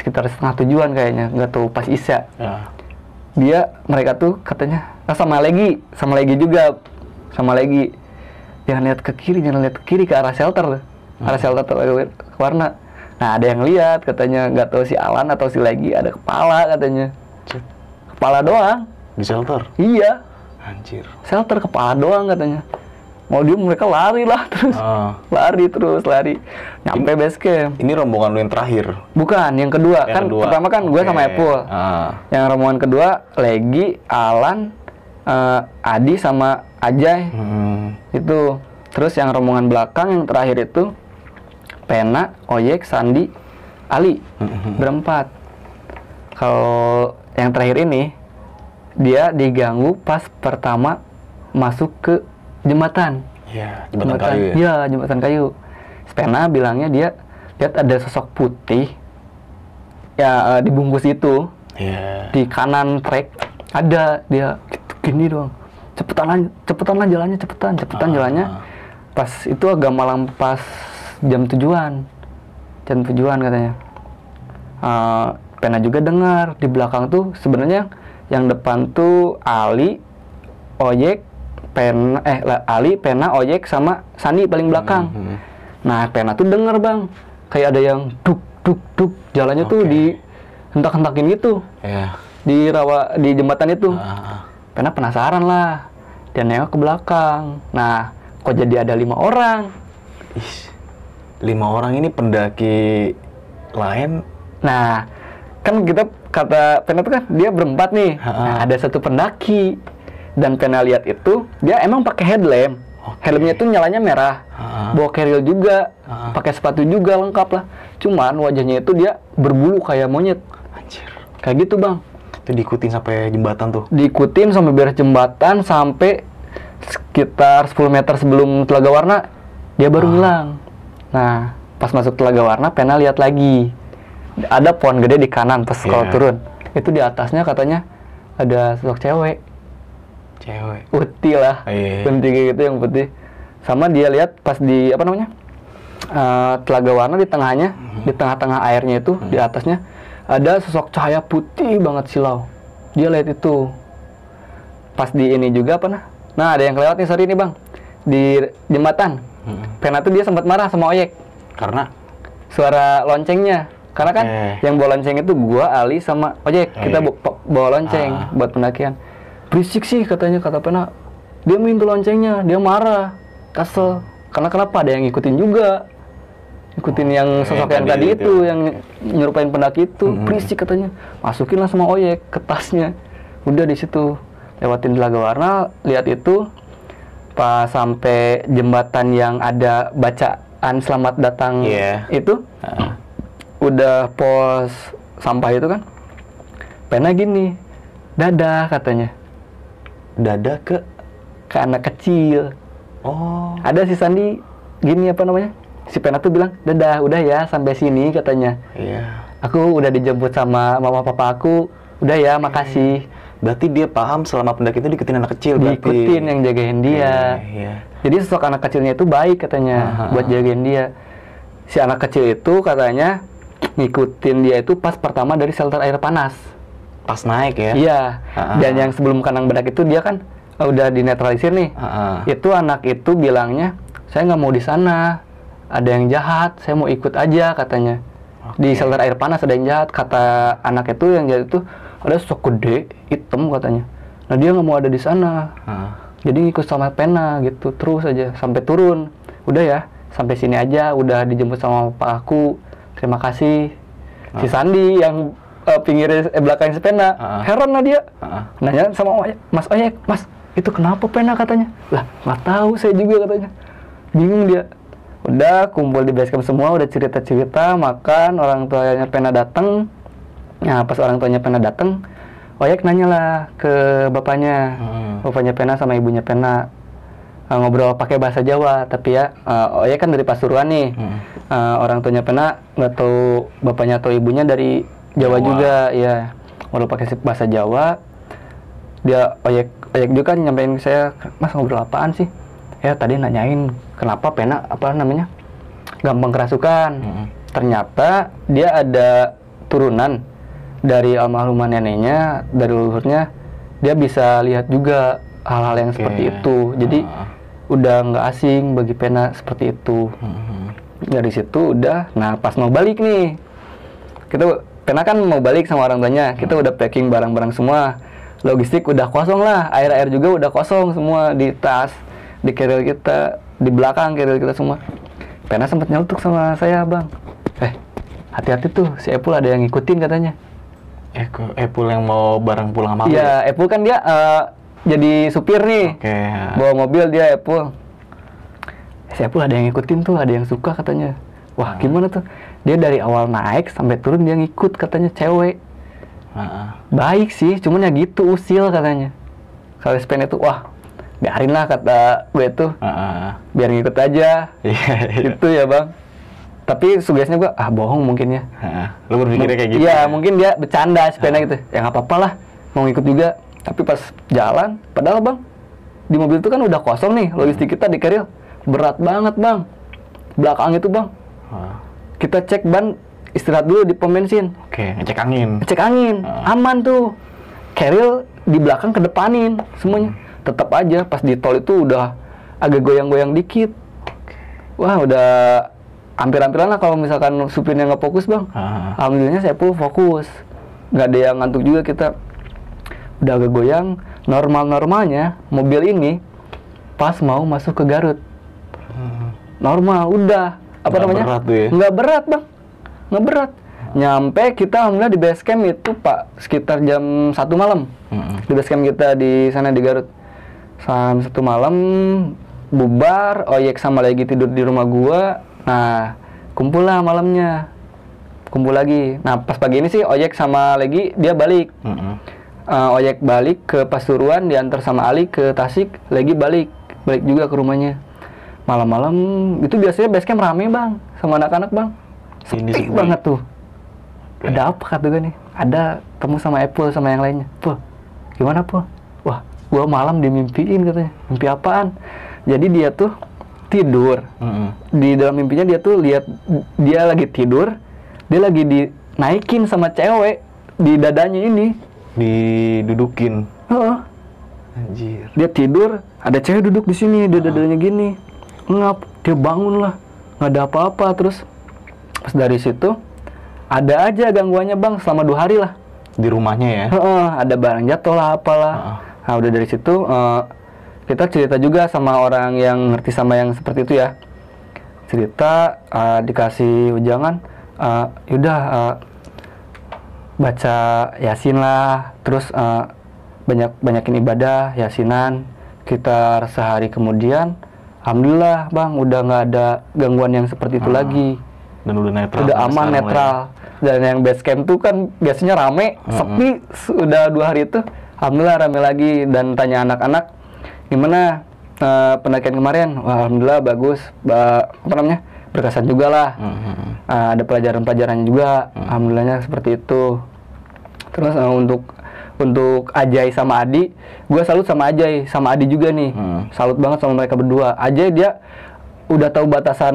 sekitar setengah tujuan kayaknya, nggak tahu pas Isya. Ya. Dia mereka tuh katanya ah, sama lagi, sama lagi juga, sama lagi. Jangan lihat ke kiri, jangan lihat ke kiri ke arah shelter, hmm. arah shelter Telaga Warna. Nah ada yang lihat katanya, nggak tahu si Alan atau si Lagi, ada kepala katanya. Kepala doang. Di shelter? Iya. Anjir. Shelter kepala doang katanya. Mau dia mereka lari lah terus, ah. lari terus lari, nyampe ini, base camp. Ini rombongan lu yang terakhir? Bukan, yang kedua. Yang kan kedua. Pertama kan okay. gue sama Apple. Ah. Yang rombongan kedua, Legi, Alan, uh, Adi sama Ajay. Hmm. Itu. Terus yang rombongan belakang yang terakhir itu Pena, Oyek, Sandi, Ali, hmm. berempat. Kalau yang terakhir ini dia diganggu pas pertama masuk ke jembatan. Iya, jembatan, jembatan kayu. Iya, ya, jembatan kayu. Spena bilangnya dia lihat ada sosok putih ya dibungkus itu. Yeah. Di kanan trek ada dia gitu, gini doang. Cepetan, cepetan lah jalannya, cepetan, cepetan ah. jalannya. Pas itu agak malam, pas jam tujuan, jam tujuan katanya. Uh, Pena juga dengar di belakang tuh sebenarnya yang depan tuh Ali, Oyek. Pena, eh Ali, Pena, Oyek, sama Sandi paling belakang. Mm-hmm. Nah, Pena tuh denger bang, kayak ada yang duk, duk, duk, jalannya okay. tuh di hentak-hentakin gitu, yeah. di rawa, di jembatan itu. Ah. Pena penasaran lah, dia nengok ke belakang. Nah, kok jadi ada lima orang? Ish, lima orang ini pendaki lain? Nah, kan kita kata Pena tuh kan dia berempat nih, nah, ada satu pendaki. Dan Pena lihat itu, dia emang pakai headlamp. Okay. Headlampnya itu nyalanya merah. Uh-huh. Bawa keril juga, uh-huh. pakai sepatu juga, lengkap lah. Cuman wajahnya itu dia berbulu kayak monyet. Anjir. Kayak gitu bang. Itu diikutin sampai jembatan tuh? Diikutin sampai beres jembatan, sampai sekitar sepuluh meter sebelum Telaga Warna, dia baru hilang. Uh. Nah, pas masuk Telaga Warna, Pena lihat lagi. Ada pohon gede di kanan pas yeah. kalau turun. Itu di atasnya katanya ada sosok cewek. Cewek putih lah, oh, iya, iya. putih kayak gitu yang putih. Sama dia lihat pas di apa namanya uh, Telaga Warna di tengahnya, mm-hmm. di tengah-tengah airnya itu, mm-hmm. di atasnya ada sosok cahaya putih banget silau. Dia lihat itu pas di ini juga apa nah? Nah ada yang kelewat nih, sorry nih bang, di jembatan. Mm-hmm. Karena tuh dia sempat marah sama Oyek karena suara loncengnya. Karena kan eh. yang bawa lonceng itu gua, Ali sama Oyek. Kita bawa lonceng ah. buat pendakian. Berisik sih katanya, kata Pena. Dia main ke loncengnya, dia marah, kesel. Karena kenapa? Ada yang ngikutin juga. Ngikutin oh, yang sosok yang, yang tadi itu, itu, yang nyerupain pendaki itu. Mm-hmm. Berisik katanya. Masukinlah sama Oyek ke tasnya. Udah di situ lewatin Telaga Warna, lihat itu pas sampai jembatan yang ada bacaan selamat datang yeah. itu. Uh. Udah pos sampah itu kan. Pena gini. Dadah katanya. Dada ke ke anak kecil. Oh. Ada si Sandi gini apa namanya? Si Pena tuh bilang, "Dadah, udah ya sampai sini," katanya. Iya. Yeah. Aku udah dijemput sama mama papa aku. Udah ya, makasih. Berarti dia paham selama pendaki itu diikutin anak kecil, berarti. Diikutin yang jagain dia. Yeah, yeah. Jadi sosok anak kecilnya itu baik katanya, uh-huh. buat jagain dia. Si anak kecil itu katanya ngikutin dia itu pas pertama dari shelter air panas. Pas naik ya? Iya, uh-uh. dan yang sebelum kandang bedak itu dia kan uh, udah dinetralisir nih. Uh-uh. Itu anak itu bilangnya, saya nggak mau di sana, ada yang jahat, saya mau ikut aja katanya. Okay. Di shelter air panas ada yang jahat, kata anak itu yang jahat itu ada sosok gede, hitam katanya. Nah dia nggak mau ada di sana, uh. jadi ikut sama Pena gitu, terus aja sampai turun. Udah ya, sampai sini aja, udah dijemput sama Pak aku, terima kasih. Uh. Si Sandi yang Uh, pinggir eh, belakang si Pena, uh-uh. heran lah dia. Uh-uh. Nanya sama Mas Oyek, Mas itu kenapa Pena katanya? Lah nggak tahu saya juga katanya. Bingung dia. Udah kumpul di basecamp semua, udah cerita-cerita, makan, orang tuanya Pena datang. Nah pas orang tuanya Pena datang, Oyek nanya lah ke bapaknya, hmm. bapaknya Pena sama ibunya Pena uh, ngobrol pakai bahasa Jawa. Tapi ya uh, Oyek kan dari Pasuruan nih, hmm. uh, orang tuanya Pena nggak tahu bapaknya atau ibunya dari Jawa wow. juga, ya. Walau pakai bahasa Jawa, dia Oyek, Oyek juga kan nyampein saya, Mas ngobrol apaan sih? ya tadi nanyain kenapa pena apa namanya gampang kerasukan. Mm-hmm. Ternyata dia ada turunan dari almarhumah neneknya, dari leluhurnya, dia bisa lihat juga hal-hal yang okay. seperti itu. Jadi uh. udah nggak asing bagi pena seperti itu. Mm-hmm. Dari situ udah, nah pas mau balik nih, kita pena kan mau balik sama orang tuanya, mm-hmm. kita udah packing barang-barang semua. Logistik udah kosong lah, air-air juga udah kosong semua di tas, di keril kita, di belakang keril kita semua. Pena sempat nyeletuk sama saya, Bang. Eh, hati-hati tuh, si Epul ada yang ngikutin katanya. Eko, Epul yang mau bareng pulang sama aku? Iya, Epul kan dia uh, jadi supir nih. Oke. Okay. Bawa mobil dia, Epul. Si Epul ada yang ngikutin tuh, ada yang suka katanya. Wah, hmm. gimana tuh? Dia dari awal naik sampai turun dia ngikut katanya, cewek. Uh-uh. Baik sih, cuman ya gitu, usil katanya. Kalau S P N itu, wah biarin lah kata gue tuh, uh-uh. biar ngikut aja. Gitu ya Bang. Tapi sugestinya gue, ah bohong mungkin ya. uh-uh. Lo berpikirnya M kayak gitu? Iya ya? Mungkin dia bercanda S P N uh-uh. gitu. Ya gak apa-apa lah, mau ngikut juga. Tapi pas jalan, padahal Bang, di mobil itu kan udah kosong nih, logistik kita di keril. Berat banget Bang, belakang itu Bang. uh. Kita cek ban, istirahat dulu di pom bensin. Oke, ngecek angin. Ngecek angin, uh. aman tuh. Keril di belakang kedepanin semuanya. Hmm. Tetap aja pas di tol itu udah agak goyang-goyang dikit. Okay. Wah, udah hampir-hampiran lah kalau misalkan supirnya nggak fokus Bang. Uh. Alhamdulillahnya saya pun fokus. Nggak ada yang ngantuk juga kita. Udah agak goyang. Normal-normalnya mobil ini pas mau masuk ke Garut. Hmm. Normal, udah. Apa nggak namanya? Berat tuh ya? Nggak berat Bang. Ngeberat. Nyampe kita alhamdulillah di base camp itu Pak sekitar jam satu malam. Mm-hmm. Di base camp kita di sana di Garut. Jam satu malam bubar, Oyek sama lagi tidur di rumah gua. Nah, kumpul lah malamnya. Kumpul lagi. Nah, pas pagi ini sih Oyek sama lagi dia balik. Mm-hmm. uh, Oyek balik ke Pasuruan, diantar sama Ali ke Tasik, lagi balik. Balik juga ke rumahnya. Malam-malam itu biasanya base camp rame Bang sama anak-anak Bang. Sepi banget tuh. Okay. Ada apa kata gue nih? Ada temu sama Apple sama yang lainnya. Pul, gimana Pul? Wah, gua malam dimimpiin katanya. Mimpi apaan? Jadi dia tuh tidur. Mm-hmm. Di dalam mimpinya dia tuh lihat dia lagi tidur, dia lagi dinaikin sama cewek di dadanya ini. Didudukin. Uh-uh. Anjir. Dia tidur, ada cewek duduk di sini, di dadanya gini. Ngap, dia bangun lah, nggak ada apa-apa terus. Pas dari situ, ada aja gangguannya Bang, selama dua hari lah. Di rumahnya ya? Uh, ada barang jatuh lah, apalah. Uh. Nah, udah dari situ, uh, kita cerita juga sama orang yang ngerti sama yang seperti itu ya. Cerita, uh, dikasih ujangan, uh, yaudah, uh, baca Yasin lah, terus uh, banyak-banyakin ibadah, Yasinan. Kita sehari kemudian, alhamdulillah Bang, udah nggak ada gangguan yang seperti itu uh. lagi. Dan udah netral, udah aman netral ya. Dan yang base camp tuh kan biasanya rame, mm-hmm. sepi. Udah dua hari itu alhamdulillah rame lagi. Dan tanya anak-anak gimana uh, pendakian kemarin. Wah, alhamdulillah bagus, ba apa namanya berkesan juga lah. Mm-hmm. uh, ada pelajaran-pelajarannya juga. Mm-hmm. Alhamdulillahnya seperti itu. Terus uh, untuk untuk Ajay sama Adi, gue salut sama Ajay sama Adi juga nih. Mm-hmm. Salut banget sama mereka berdua. Ajay dia udah tahu batasan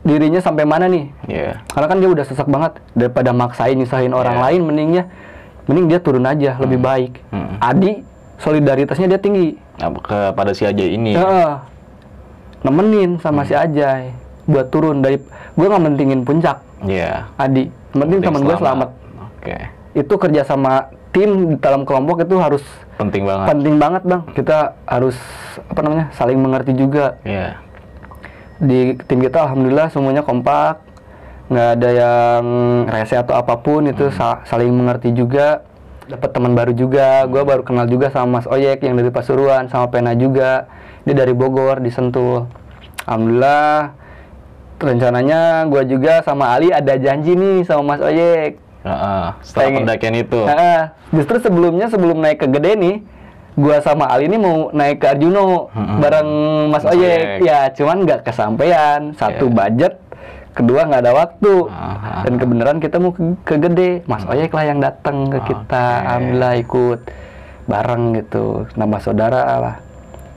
dirinya sampai mana nih. Yeah. Karena kan dia udah sesak banget. Daripada maksain, nyusahin orang yeah. lain, mendingnya mending dia turun aja, hmm. lebih baik. Hmm. Adi, solidaritasnya dia tinggi. Nah, kepada si Ajay ini. Ya, nemenin sama hmm. si Ajay buat turun. Dari gue nggak mentingin puncak. Iya. Yeah. Adi, penting teman gue selamat. Oke. Okay. Itu kerja sama tim dalam kelompok itu harus penting banget. Penting banget Bang. Kita harus apa namanya saling mengerti juga. Iya. Yeah. Di tim kita alhamdulillah semuanya kompak, nggak ada yang rese atau apapun. Itu hmm. saling mengerti juga, dapat teman baru juga. Gue baru kenal juga sama Mas Oyek yang dari Pasuruan, sama Pena juga, dia dari Bogor di Sentul. Alhamdulillah rencananya gue juga sama Ali ada janji nih sama Mas Oyek uh-uh. setelah pendakian itu. uh-uh. Justru sebelumnya, sebelum naik ke Gede nih, gua sama Ali ini mau naik ke Arjuno hmm. bareng Mas Oyek. Ya, cuman nggak kesampaian. Satu yeah. budget, kedua nggak ada waktu. Aha. Dan kebenaran kita mau ke, ke Gede. Mas hmm. Oyek lah yang datang ke okay. kita, alhamdulillah ikut bareng gitu, nambah saudara lah.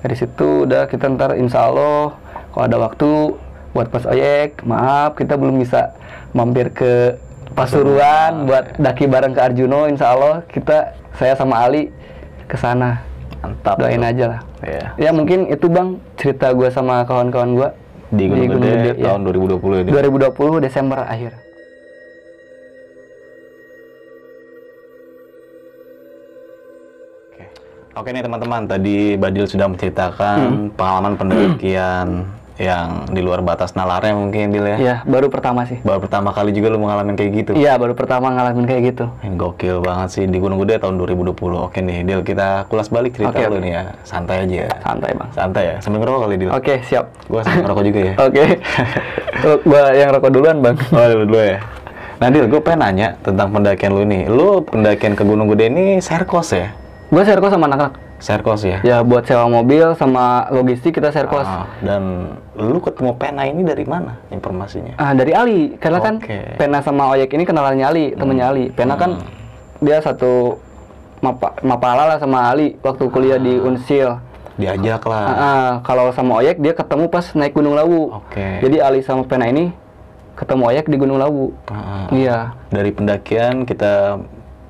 Dari situ udah kita ntar insya Allah kalau ada waktu buat Mas Oyek, maaf kita belum bisa mampir ke Pasuruan buat daki bareng ke Arjuno. Insya Allah kita, saya sama Ali ke sana. Mantap. Doain tuh aja lah. Yeah. Ya mungkin itu bang cerita gue sama kawan-kawan gue di Gunung, di Gunung Gede, Gede tahun ya. dua ribu dua puluh ini. dua ribu dua puluh Desember akhir. Oke, Oke nih teman-teman, tadi Badil sudah menceritakan hmm. pengalaman pendakian yang di luar batas nalarnya mungkin, Dil ya? Iya, baru pertama sih. Baru pertama kali juga lu ngalamin kayak gitu? Iya, baru pertama ngalamin kayak gitu. Gokil banget sih, di Gunung Gede tahun dua ribu dua puluh. Oke nih, Dil, kita kulas balik cerita okay, lu okay. nih ya. Santai aja. Santai, Bang. Santai ya? Sambil ngerokok kali, Dil? Oke, okay, siap. Gua sambil ngerokok juga ya? Oke. Gua yang rokok duluan, Bang. Oh, dulu, dulu ya? Nah, Dil, gua pengen nanya tentang pendakian lu nih. Lu pendakian ke Gunung Gede ini share cost ya? Gua share cost sama anak-anak. Share cost ya? Ya, buat sewa mobil sama logistik kita share cost. Ah, dan lu ketemu Pena ini dari mana informasinya? Ah, dari Ali, karena okay. kan Pena sama Oyek ini kenalannya Ali, hmm. temennya Ali. Pena hmm. kan dia satu mapa, mapala lah sama Ali waktu kuliah ah. di Unsil. Diajak lah. Ah, ah, kalau sama Oyek dia ketemu pas naik Gunung Lawu. Okay. Jadi Ali sama Pena ini ketemu Oyek di Gunung Lawu. Ah. Iya. Dari pendakian kita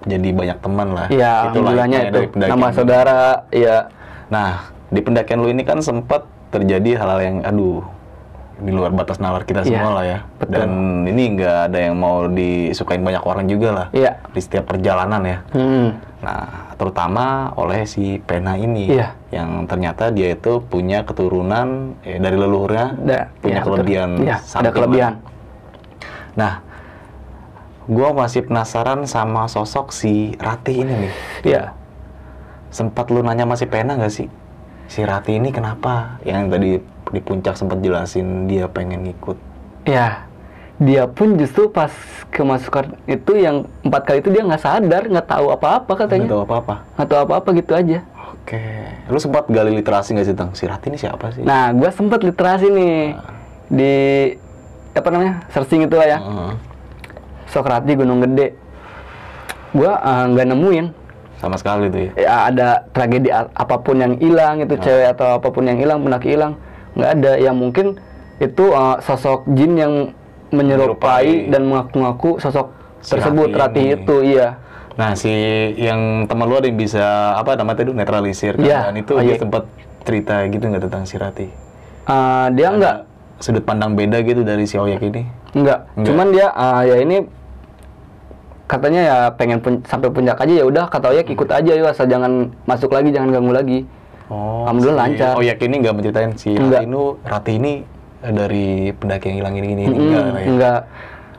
jadi banyak teman lah. Iya, alhamdulillahnya itu. Nama saudara, iya. Nah, di pendakian lu ini kan sempat terjadi hal-hal yang, aduh, di luar batas nalar kita ya, semua lah ya. Betul. Dan ini nggak ada yang mau disukain banyak orang juga lah. Iya. Di setiap perjalanan ya. Hmm. Nah, terutama oleh si Pena ini. Iya. Yang ternyata dia itu punya keturunan eh, dari leluhurnya, da, punya ya, kelebihan. Iya, ada kelebihan. Nah, gue masih penasaran sama sosok si Ratih ini nih. Iya. Sempat lu nanya masih Pena nggak sih? Si Ratih ini kenapa? Yang tadi di puncak sempat jelasin dia pengen ngikut. Iya. Dia pun justru pas kemasukan itu yang empat kali itu dia nggak sadar, nggak tahu apa-apa katanya. Nggak tahu apa-apa. Nggak tahu apa-apa gitu aja. Oke. Lu sempat gali literasi nggak sih tentang si Ratih ini siapa sih? Nah, gue sempat literasi nih nah. di apa namanya searching itu lah ya. Uh-huh. Sokrati Gunung Gede, gua nggak uh, nemuin sama sekali tuh ya. Ya ada tragedi apapun yang hilang itu nah. cewek atau apapun yang hilang pendaki hilang nggak ada ya, mungkin itu uh, sosok jin yang menyerupai dan mengaku-ngaku sosok si tersebut Ratih itu iya. Nah si yang teman lu ada yang bisa apa namanya itu netralisir keadaan ya, itu dia sempat cerita gitu nggak tentang si Ratih? Uh, dia nggak sudut pandang beda gitu dari si Oyek ini? Nggak, nggak. Cuman dia uh, ya ini katanya ya pengen pun, sampai puncak aja ya udah kata Oyek ikut aja ya asal jangan masuk lagi jangan ganggu lagi. Oh, alhamdulillah si lancar. Oyek ini nggak menceritain si Ratinu, Ratih ini dari pendaki yang hilang ini ini mm-hmm, enggak, ya? Enggak.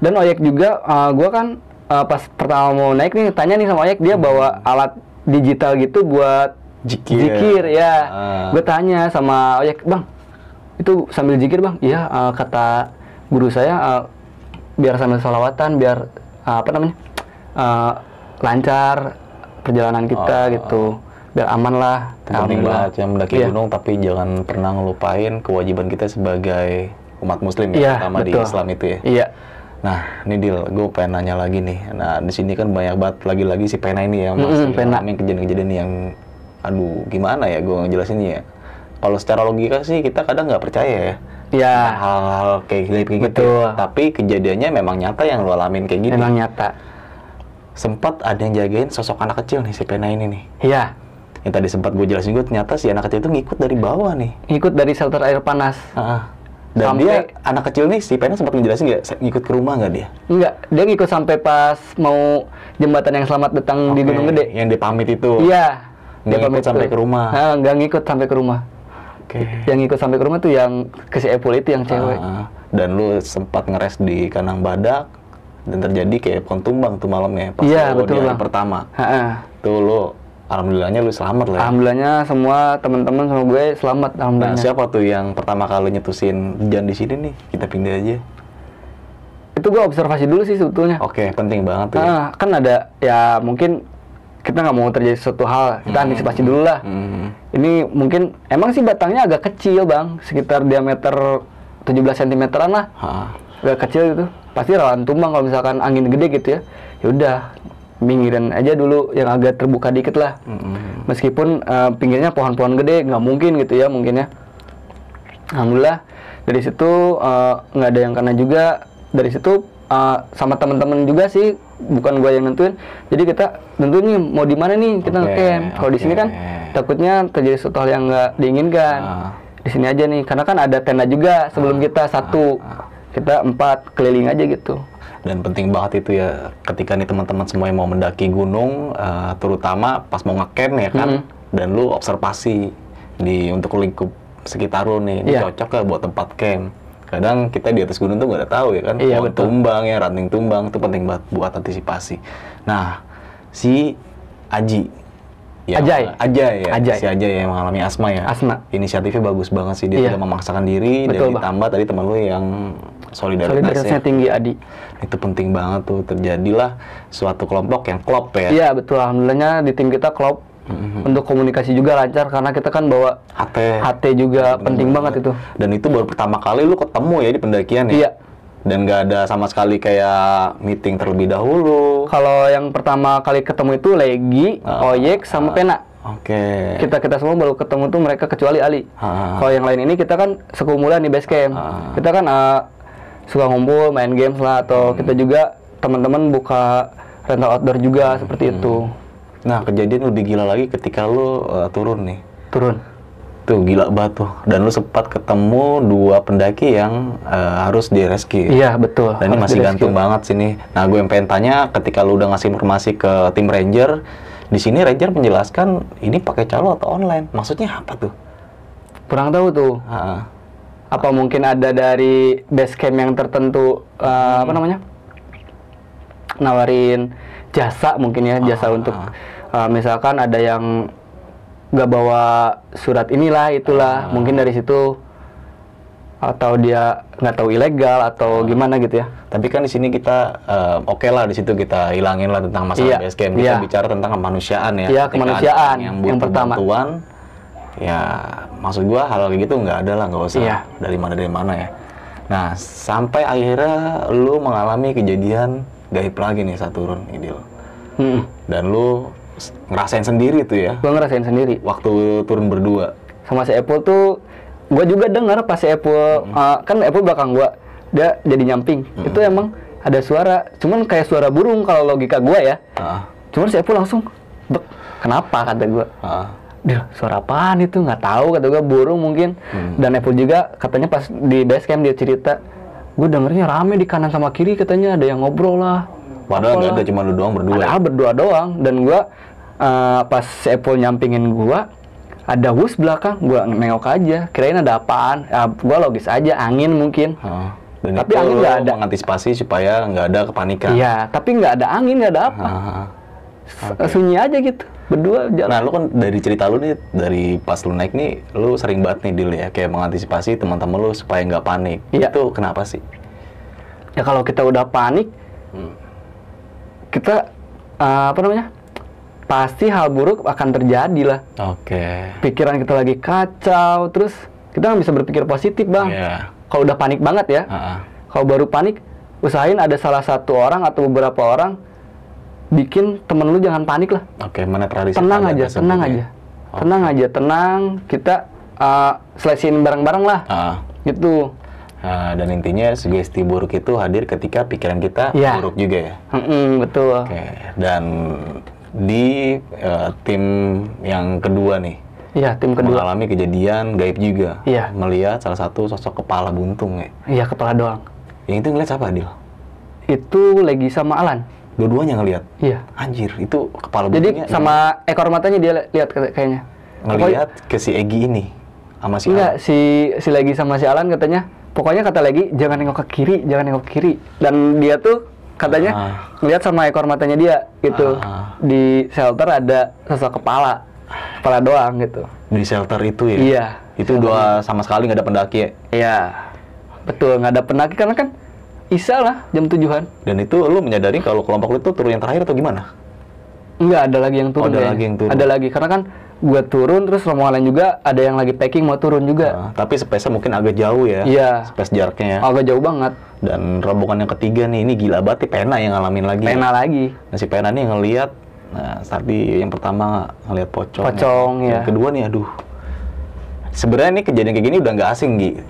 Dan Oyek juga, uh, gue kan uh, pas pertama mau naik nih tanya nih sama Oyek dia hmm. bawa alat digital gitu buat jikir, jikir ya. Ah. Gue tanya sama Oyek, bang itu sambil jikir bang? Iya uh, kata guru saya uh, biar sambil sholawatan biar uh, apa namanya uh, lancar perjalanan kita oh, gitu biar aman lah penting banget yang mendaki yeah. gunung tapi jangan pernah ngelupain kewajiban kita sebagai umat muslim ya yeah, terutama betul. Di Islam itu ya iya yeah. Nah ini Dil gue pengen nanya lagi nih nah di sini kan banyak banget lagi-lagi si Pena ini yang masih mm-hmm, ngalamin kejadian-kejadian yang aduh gimana ya gue ngejelasinnya ya kalau secara logika sih kita kadang nggak percaya ya ya hal-hal kayak gitu betul. Tapi kejadiannya memang nyata yang lu alamin kayak gini memang nyata sempat ada yang jagain sosok anak kecil nih si Pena ini nih iya yang tadi sempat gue jelasin gue ternyata si anak kecil itu ngikut dari bawah nih ngikut dari shelter air panas uh-huh. Dan sampai dia anak kecil nih si Pena sempat ngejelasin nggak ngikut ke rumah nggak dia enggak dia ngikut sampai pas mau jembatan yang selamat datang okay. di Gunung Gede yang dipamit itu iya dia pamit sampai ke rumah nggak ngikut sampai ke rumah. Okay. Yang ikut sampai ke rumah tuh yang ke si Epul itu yang cewek. Ah, dan lu sempat ngeres di Kanang Badak dan terjadi kayak pohon tumbang tuh malamnya pas yeah, betul, di hari pertama. Ha-ha. Tuh lu alhamdulillahnya lu selamat lah. Ya? Alhamdulillahnya semua teman-teman sama gue selamat alhamdulillah. Nah, siapa tuh yang pertama kali nyetusin jangan di sini nih kita pindah aja. Itu gue observasi dulu sih sebetulnya. Oke okay, penting banget tuh. Ah, ya. Kan ada ya mungkin kita nggak mau terjadi suatu hal, kita hmm. antisipasi dulu lah. Hmm. Ini mungkin, emang sih batangnya agak kecil bang, sekitar diameter tujuh belas sentimeteran lah. Hah. Agak kecil gitu, pasti rawan tumbang kalau misalkan angin gede gitu ya. Yaudah, minggirin aja dulu yang agak terbuka dikit lah. Hmm. meskipun uh, pinggirnya pohon-pohon gede, nggak mungkin gitu ya, mungkin ya. Alhamdulillah dari situ uh, nggak ada yang kena juga. Dari situ uh, sama teman-teman juga sih, bukan gue yang nentuin. Jadi kita nentuin nih mau di mana nih kita okay, ngecamp. Kalau okay. di sini kan takutnya terjadi suatu hal yang nggak diinginkan. Uh. Di sini aja nih, karena kan ada tenda juga sebelum uh. kita satu, uh. Uh. kita empat keliling aja gitu. Dan penting banget itu ya, ketika nih teman-teman semua yang mau mendaki gunung, uh, terutama pas mau ngecamp ya kan, mm-hmm. dan lu observasi di untuk lingkup sekitar lu nih, yeah. cocok gak buat tempat camp. Kadang kita di atas gunung tuh gak ada tahu ya kan, yeah, mau betul. tumbang ya, ranting tumbang, itu penting banget buat antisipasi. Nah, si Aji, ya, Ajay. Ajay ya, Ajay. si Ajay yang mengalami asma ya. Asma. Inisiatifnya bagus banget sih, dia yeah. tidak memaksakan diri, betul, dan ditambah bah. tadi teman lu yang solidaritasnya, solidaritasnya tinggi, Adi. Itu penting banget tuh, terjadilah suatu kelompok yang klop ya. Iya betul, alhamdulillahnya di tim kita klop. Mm-hmm. Untuk komunikasi juga lancar karena kita kan bawa H T juga, bener, penting bener. banget itu. Dan itu baru pertama kali lu ketemu ya di pendakian ya. Iya. Dan nggak ada sama sekali kayak meeting terlebih dahulu. Kalau yang pertama kali ketemu itu Legi, uh, Oyek, sama uh, Pena. Oke. Okay. Kita kita semua baru ketemu tuh mereka kecuali Ali. Uh, Kalau yang lain ini kita kan sekumulan di base camp. Uh, kita kan uh, suka ngumpul, main games lah, atau hmm. kita juga teman-teman buka rental outdoor juga, hmm. seperti itu. Nah, kejadian lebih gila lagi ketika lu uh, turun nih. Turun? Tuh, gila banget tuh. Dan lu sempat ketemu dua pendaki yang uh, harus di-rescue. Iya, betul. Dan ini masih gantung banget sini. Nah, gue yang pengen tanya, ketika lu udah ngasih informasi ke tim ranger, di sini ranger menjelaskan ini pakai calo atau online. Maksudnya apa tuh? Kurang tahu tuh. Ha-ha. Apa mungkin ada dari base camp yang tertentu uh, hmm. apa namanya nawarin jasa mungkin ya, jasa ah. untuk uh, misalkan ada yang nggak bawa surat inilah itulah, ah. mungkin dari situ, atau dia nggak tahu ilegal atau gimana gitu ya. Tapi kan di sini kita uh, oke okay lah, di situ kita hilangin lah tentang masalah iya. base camp, kita iya. bicara tentang kemanusiaan ya, iya, kemanusiaan yang, yang pertama bantuan, ya maksud gua hal kayak gitu nggak ada lah, nggak usah yeah. dari mana dari mana ya. Nah sampai akhirnya lu mengalami kejadian gaib lagi nih saat turun, Idil. Hmm. Dan lu ngerasain sendiri tuh ya? Gua ngerasain sendiri. Waktu turun berdua. Sama si Apple tuh, gua juga dengar pas si Apple, hmm. uh, kan Apple belakang gua, dia jadi nyamping. Hmm. Itu emang ada suara, cuman kayak suara burung kalau logika gua ya. Uh. Cuman si Apple langsung, kenapa kata gua? Uh. Suara apaan itu, nggak tahu kata gue, burung mungkin. hmm. Dan Apple juga katanya pas di basecamp dia cerita, gue dengernya rame di kanan sama kiri katanya ada yang ngobrol lah, padahal nggak ada, cuma lu doang berdua ada ya? Berdua doang. Dan gue uh, pas Apple nyampingin gue ada wus belakang, gue nengok aja kirain ada apaan, ya, gue logis aja angin mungkin. huh. Dan tapi angin nggak ada, mengantisipasi supaya nggak ada kepanikan. Iya, tapi nggak ada angin, nggak ada apa. huh. Okay. Sunyi aja gitu berdua jalan. Nah lu kan dari cerita lu nih, dari pas lu naik nih, lu sering banget nih deal ya, kayak mengantisipasi teman-teman lu supaya nggak panik. Iya. Itu kenapa sih? Ya kalau kita udah panik, hmm. kita uh, apa namanya, pasti hal buruk akan terjadi lah. Oke. Okay. Pikiran kita lagi kacau, terus kita nggak bisa berpikir positif bang. Yeah. Kalau udah panik banget ya, uh-uh. kalau baru panik, usahain ada salah satu orang atau beberapa orang bikin temen lu jangan panik lah. Oke, menetralisir. Tenang aja, tenang aja. Oh. Tenang aja, tenang. Kita uh, selesin bareng-bareng lah. Uh. Gitu. Uh, dan intinya sugesti buruk itu hadir ketika pikiran kita yeah. buruk juga ya? Mm-mm, betul. Oke, dan di uh, tim yang kedua nih. Iya, tim kedua. Mengalami kejadian gaib juga. Iya. Melihat salah satu sosok kepala buntung ya? Iya, kepala doang. Yang itu ngeliat siapa, Adil? Itu Legi sama Alan. Dua-duanya ngelihat. Iya. Anjir, itu kepala buntingnya. Jadi sama ya. Ekor matanya dia lihat kayaknya. Ngelihat ke si Egi ini sama si Enggak, Alan. si si Legi sama si Alan katanya. Pokoknya kata Legi, jangan nengok ke kiri, jangan nengok ke kiri. Dan dia tuh katanya ah. ngelihat sama ekor matanya dia gitu. Ah. Di shelter ada sosok kepala. Kepala doang gitu. Di shelter itu ya. Iya. Itu dua sama sekali nggak ada pendaki ya. Iya. Betul, nggak ada pendaki karena kan Isa lah jam tujuhan. Dan itu lu menyadari kalau kelompok lu itu turun yang terakhir atau gimana? Enggak, ada lagi yang turun. Oh, ada ya. lagi yang turun. Ada lagi, karena kan gua turun terus rombongan lain juga ada yang lagi packing mau turun juga. Nah, tapi space-nya mungkin agak jauh ya. Iya. Space jaraknya ya. Agak jauh banget. Dan rombongan yang ketiga nih, ini gila banget, Pena yang ngalamin lagi. Pena ya. lagi. Nah, si Pena nih ngelihat Nah, tadi yang pertama ngeliat pocong. Pocong ya. Yang kedua nih, aduh. Sebenarnya ini kejadian kayak gini udah nggak asing gitu.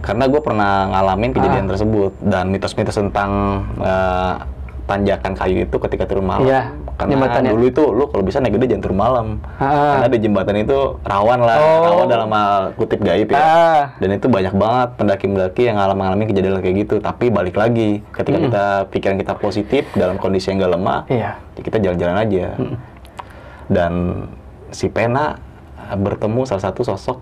Karena gue pernah ngalamin kejadian ah. tersebut, dan mitos-mitos tentang uh, tanjakan kayu itu ketika turun malam. Iya. Karena jembatannya. Dulu itu lo kalau bisa naik gede jangan turun malam. Ah. Karena di jembatan itu rawan lah, oh. rawan dalam kutip gaib ya. Ah. Dan itu banyak banget pendaki-pendaki yang ngalamin kejadian kayak gitu. Tapi balik lagi, ketika mm. kita pikiran kita positif dalam kondisi yang nggak lemah, iya. kita jalan-jalan aja. Mm. Dan si Pena bertemu salah satu sosok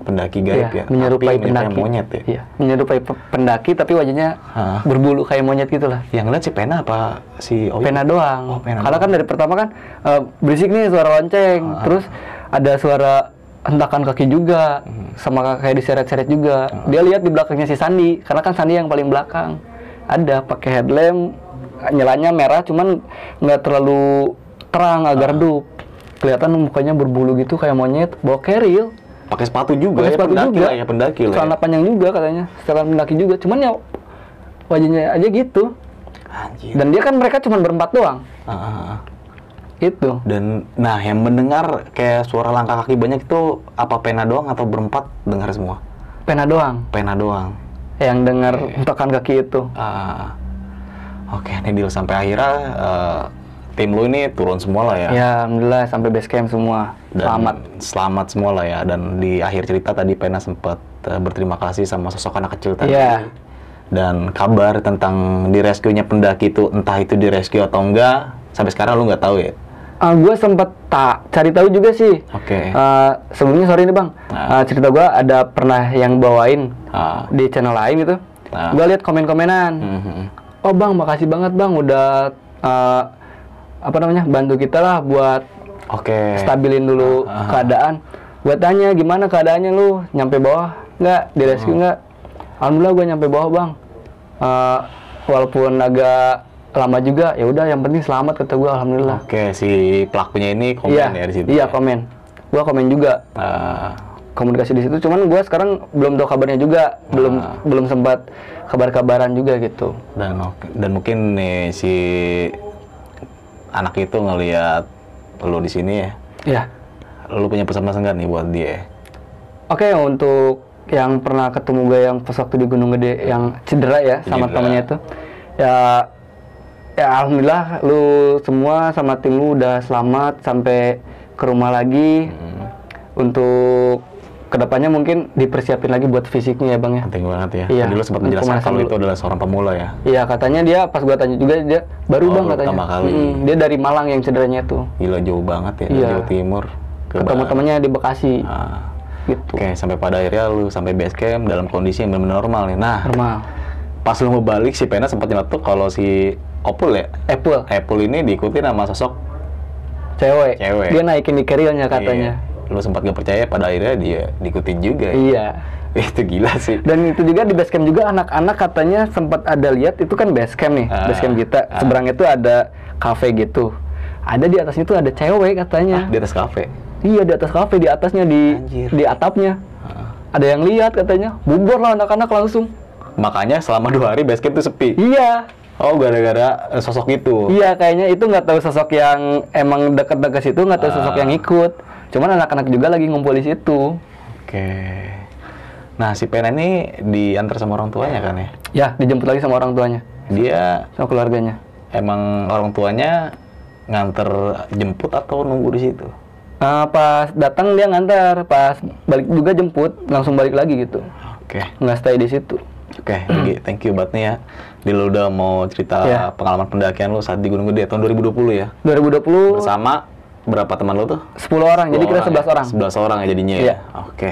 pendaki gaib ya, ya. menyerupai tapi pendaki monyet ya. ya. Menyerupai pe pendaki tapi wajahnya Hah? berbulu kayak monyet gitulah. Yang lihat si Pena apa si Oyo? Pena doang. Oh, Pena Karena doang. Kan dari pertama kan uh, berisik nih suara lonceng, ah. terus ada suara hentakan kaki juga, hmm. sama kayak diseret-seret juga. Hmm. Dia lihat di belakangnya si Sandi, karena kan Sandi yang paling belakang. Ada pakai headlamp, nyalanya merah cuman nggak terlalu terang, agak ah. redup. Kelihatan mukanya berbulu gitu kayak monyet, bawa keril. Pakai sepatu juga, Pake ya, sepatu pendaki juga. Lah ya, pendaki lah. Celana ya. panjang juga katanya, setelan pendaki juga. Cuman ya wajahnya aja gitu. Anjir. Dan dia kan mereka cuma berempat doang. Uh, itu. Dan nah yang mendengar kayak suara langkah kaki banyak itu apa Pena doang atau berempat dengar semua? Pena doang. Pena doang. Yang dengar hentakan kaki itu. Uh, Oke, okay. Nidil sampai akhirnya. Uh, Tim lu ini turun semua lah ya? Ya, alhamdulillah sampai base camp semua. Dan selamat. Selamat semua lah ya. Dan di akhir cerita tadi Pena sempat uh, berterima kasih sama sosok anak kecil tadi. Yeah. Dan kabar tentang direscuenya pendaki itu, entah itu direscue atau enggak, sampai sekarang lu nggak tahu ya? Uh, gue sempat tak cari tahu juga sih. Oke. Okay. Uh, sebelumnya sorry nih bang, nah. uh, cerita gue ada pernah yang bawain ah. di channel lain gitu. Nah. Gue lihat komen-komenan. Mm-hmm. Oh bang, makasih banget bang udah uh, apa namanya bantu kita lah buat okay. stabilin dulu uh, uh, keadaan. Gue tanya gimana keadaannya, lu nyampe bawah nggak, di rescue uh. nggak? Alhamdulillah gue nyampe bawah bang, uh, walaupun agak lama juga ya udah yang penting selamat kata gue, alhamdulillah. Oke, okay, si pelakunya ini komen yeah. ya di situ. Iya yeah, komen, gue komen juga uh. komunikasi di situ. Cuman gue sekarang belum tahu kabarnya juga, uh. belum belum sempat kabar-kabaran juga gitu. Dan dan mungkin nih si anak itu ngelihat lu di sini ya. Iya. Lu punya pesan-pesan nggak nih buat dia? Oke, okay, untuk yang pernah ketemu gue yang pas waktu di Gunung Gede yang cedera ya sama temennya itu. Ya, ya alhamdulillah lu semua sama tim lu udah selamat sampai ke rumah lagi. Hmm. Untuk kedepannya mungkin dipersiapin lagi buat fisiknya ya bang ya. Penting banget ya. Iya. Tadi lu sempat menjelaskan kalau itu adalah seorang pemula ya. Iya, katanya dia pas gua tanya juga dia baru oh, bang katanya. Kali. Hmm, dia dari Malang yang cederanya itu. Gila jauh banget ya, iya. Jawa Timur. Ke ketemu temannya di Bekasi. Nah. Gitu. Oke, sampai pada akhirnya lu sampai base camp dalam kondisi yang benar-benar normal nih. Nah. Normal. Pas lu mau balik si Pena sempat nyeletuk kalau si Opul ya. Apple. Apple ini diikuti sama sosok cewek. Cewek. Dia naikin di kerilnya katanya. Iya. Lu sempat gak percaya, pada akhirnya dia diikutin juga. Iya. Itu gila sih. Dan itu juga di basecamp juga anak-anak katanya sempat ada lihat, itu kan basecamp nih, ah, basecamp kita. Ah. Seberangnya itu ada kafe gitu. Ada di atasnya itu ada cewek katanya. Ah, di atas kafe? Iya, di atas kafe, di atasnya, di Anjir. di atapnya. Ah. Ada yang lihat katanya, bubur lah anak-anak langsung. Makanya selama dua hari basecamp itu sepi? Iya. Oh, gara-gara sosok itu? Iya, kayaknya itu nggak tahu sosok yang emang deket-deket situ, nggak tahu ah. sosok yang ikut. Cuman anak-anak juga lagi ngumpul di situ. Oke. Nah, si Pena ini diantar sama orang tuanya kan ya? Ya, dijemput lagi sama orang tuanya. Dia sama keluarganya. Emang orang tuanya nganter jemput atau nunggu di situ? Uh, pas datang dia nganter, pas balik juga jemput, langsung balik lagi gitu. Oke. Nggak stay di situ. Oke, okay, thank you buat nih ya. Di lu udah mau cerita yeah. pengalaman pendakian lu saat di Gunung Gede tahun dua ribu dua puluh ya? dua ribu dua puluh. Bersama berapa teman lo tuh? sepuluh orang, jadi kita sebelas orang. sebelas orang ya jadinya ya? Iya. Oke.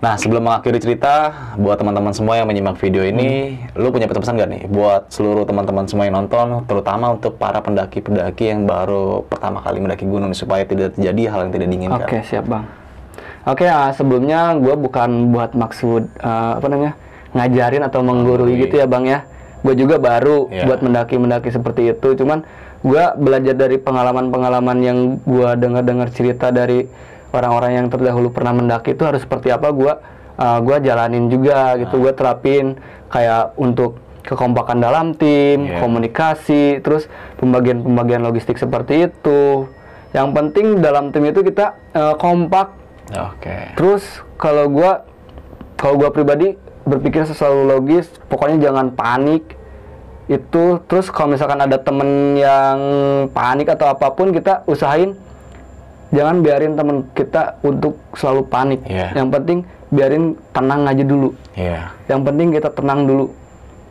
Nah, sebelum mengakhiri cerita, buat teman-teman semua yang menyimak video ini, hmm. lo punya pesan-pesan gak nih? Buat seluruh teman-teman semua yang nonton, terutama untuk para pendaki-pendaki yang baru pertama kali mendaki gunung, supaya tidak terjadi hal yang tidak diinginkan. Oke, siap bang. Oke, uh, sebelumnya gue bukan buat maksud, uh, apa namanya, ngajarin atau menggurui okay. gitu ya bang ya. Gue juga baru yeah. buat mendaki-mendaki seperti itu, cuman gue belajar dari pengalaman-pengalaman yang gue dengar-dengar cerita dari orang-orang yang terdahulu pernah mendaki itu harus seperti apa, gue uh, gue jalanin juga gitu, gue terapin kayak untuk kekompakan dalam tim, yeah. komunikasi, terus pembagian-pembagian logistik seperti itu. Yang penting dalam tim itu kita uh, kompak. Oke. Okay. Terus kalau gua kalau gua pribadi berpikir selalu logis, pokoknya jangan panik. Itu terus kalau misalkan ada temen yang panik atau apapun, kita usahain jangan biarin temen kita untuk selalu panik. Yeah. Yang penting biarin tenang aja dulu. Yeah. Yang penting kita tenang dulu.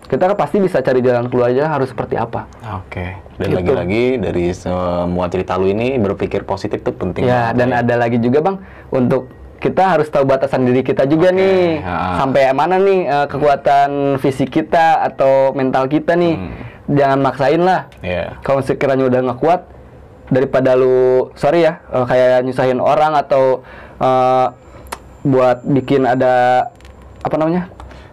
Kita kan pasti bisa cari jalan keluarnya harus seperti apa. Oke. Dan lagi-lagi dari semua cerita lu ini, berpikir positif tuh penting. Ya, dan ada lagi juga Bang, untuk kita harus tahu batasan diri kita juga nih. Sampai mana nih kekuatan fisik kita atau mental kita nih. Jangan maksain lah. Kalau sekiranya udah nggak kuat, daripada lu, sorry ya, kayak nyusahin orang atau buat bikin ada, apa namanya,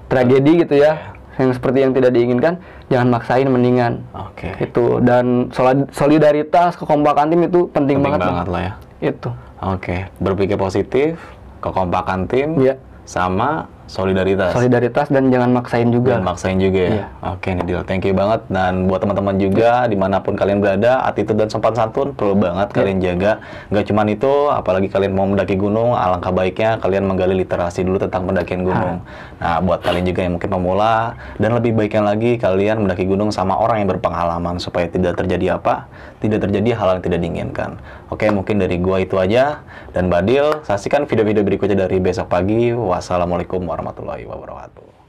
tragedi gitu ya, yang seperti yang tidak diinginkan, jangan maksain, mendingan. Oke. Okay. Itu, dan solidaritas, kekompakan tim itu penting, penting banget, banget lah ya. Itu. Oke. Okay. Berpikir positif, kekompakan tim, yeah. sama solidaritas. Solidaritas dan jangan maksain juga. Jangan maksain juga ya. Yeah. Oke, okay, nih Dil, thank you banget. Dan buat teman-teman juga, dimanapun kalian berada, attitude dan sopan santun perlu banget yeah. kalian jaga. Gak cuman itu, apalagi kalian mau mendaki gunung, alangkah baiknya kalian menggali literasi dulu tentang pendakian gunung. Ha. Nah, buat kalian juga yang mungkin pemula, dan lebih baiknya lagi kalian mendaki gunung sama orang yang berpengalaman, supaya tidak terjadi apa? Tidak terjadi hal yang tidak diinginkan. Oke, okay, mungkin dari gua itu aja. Dan Badil, saksikan video-video berikutnya dari Besok Pagi. Wassalamualaikum warahmatullahi wabarakatuh.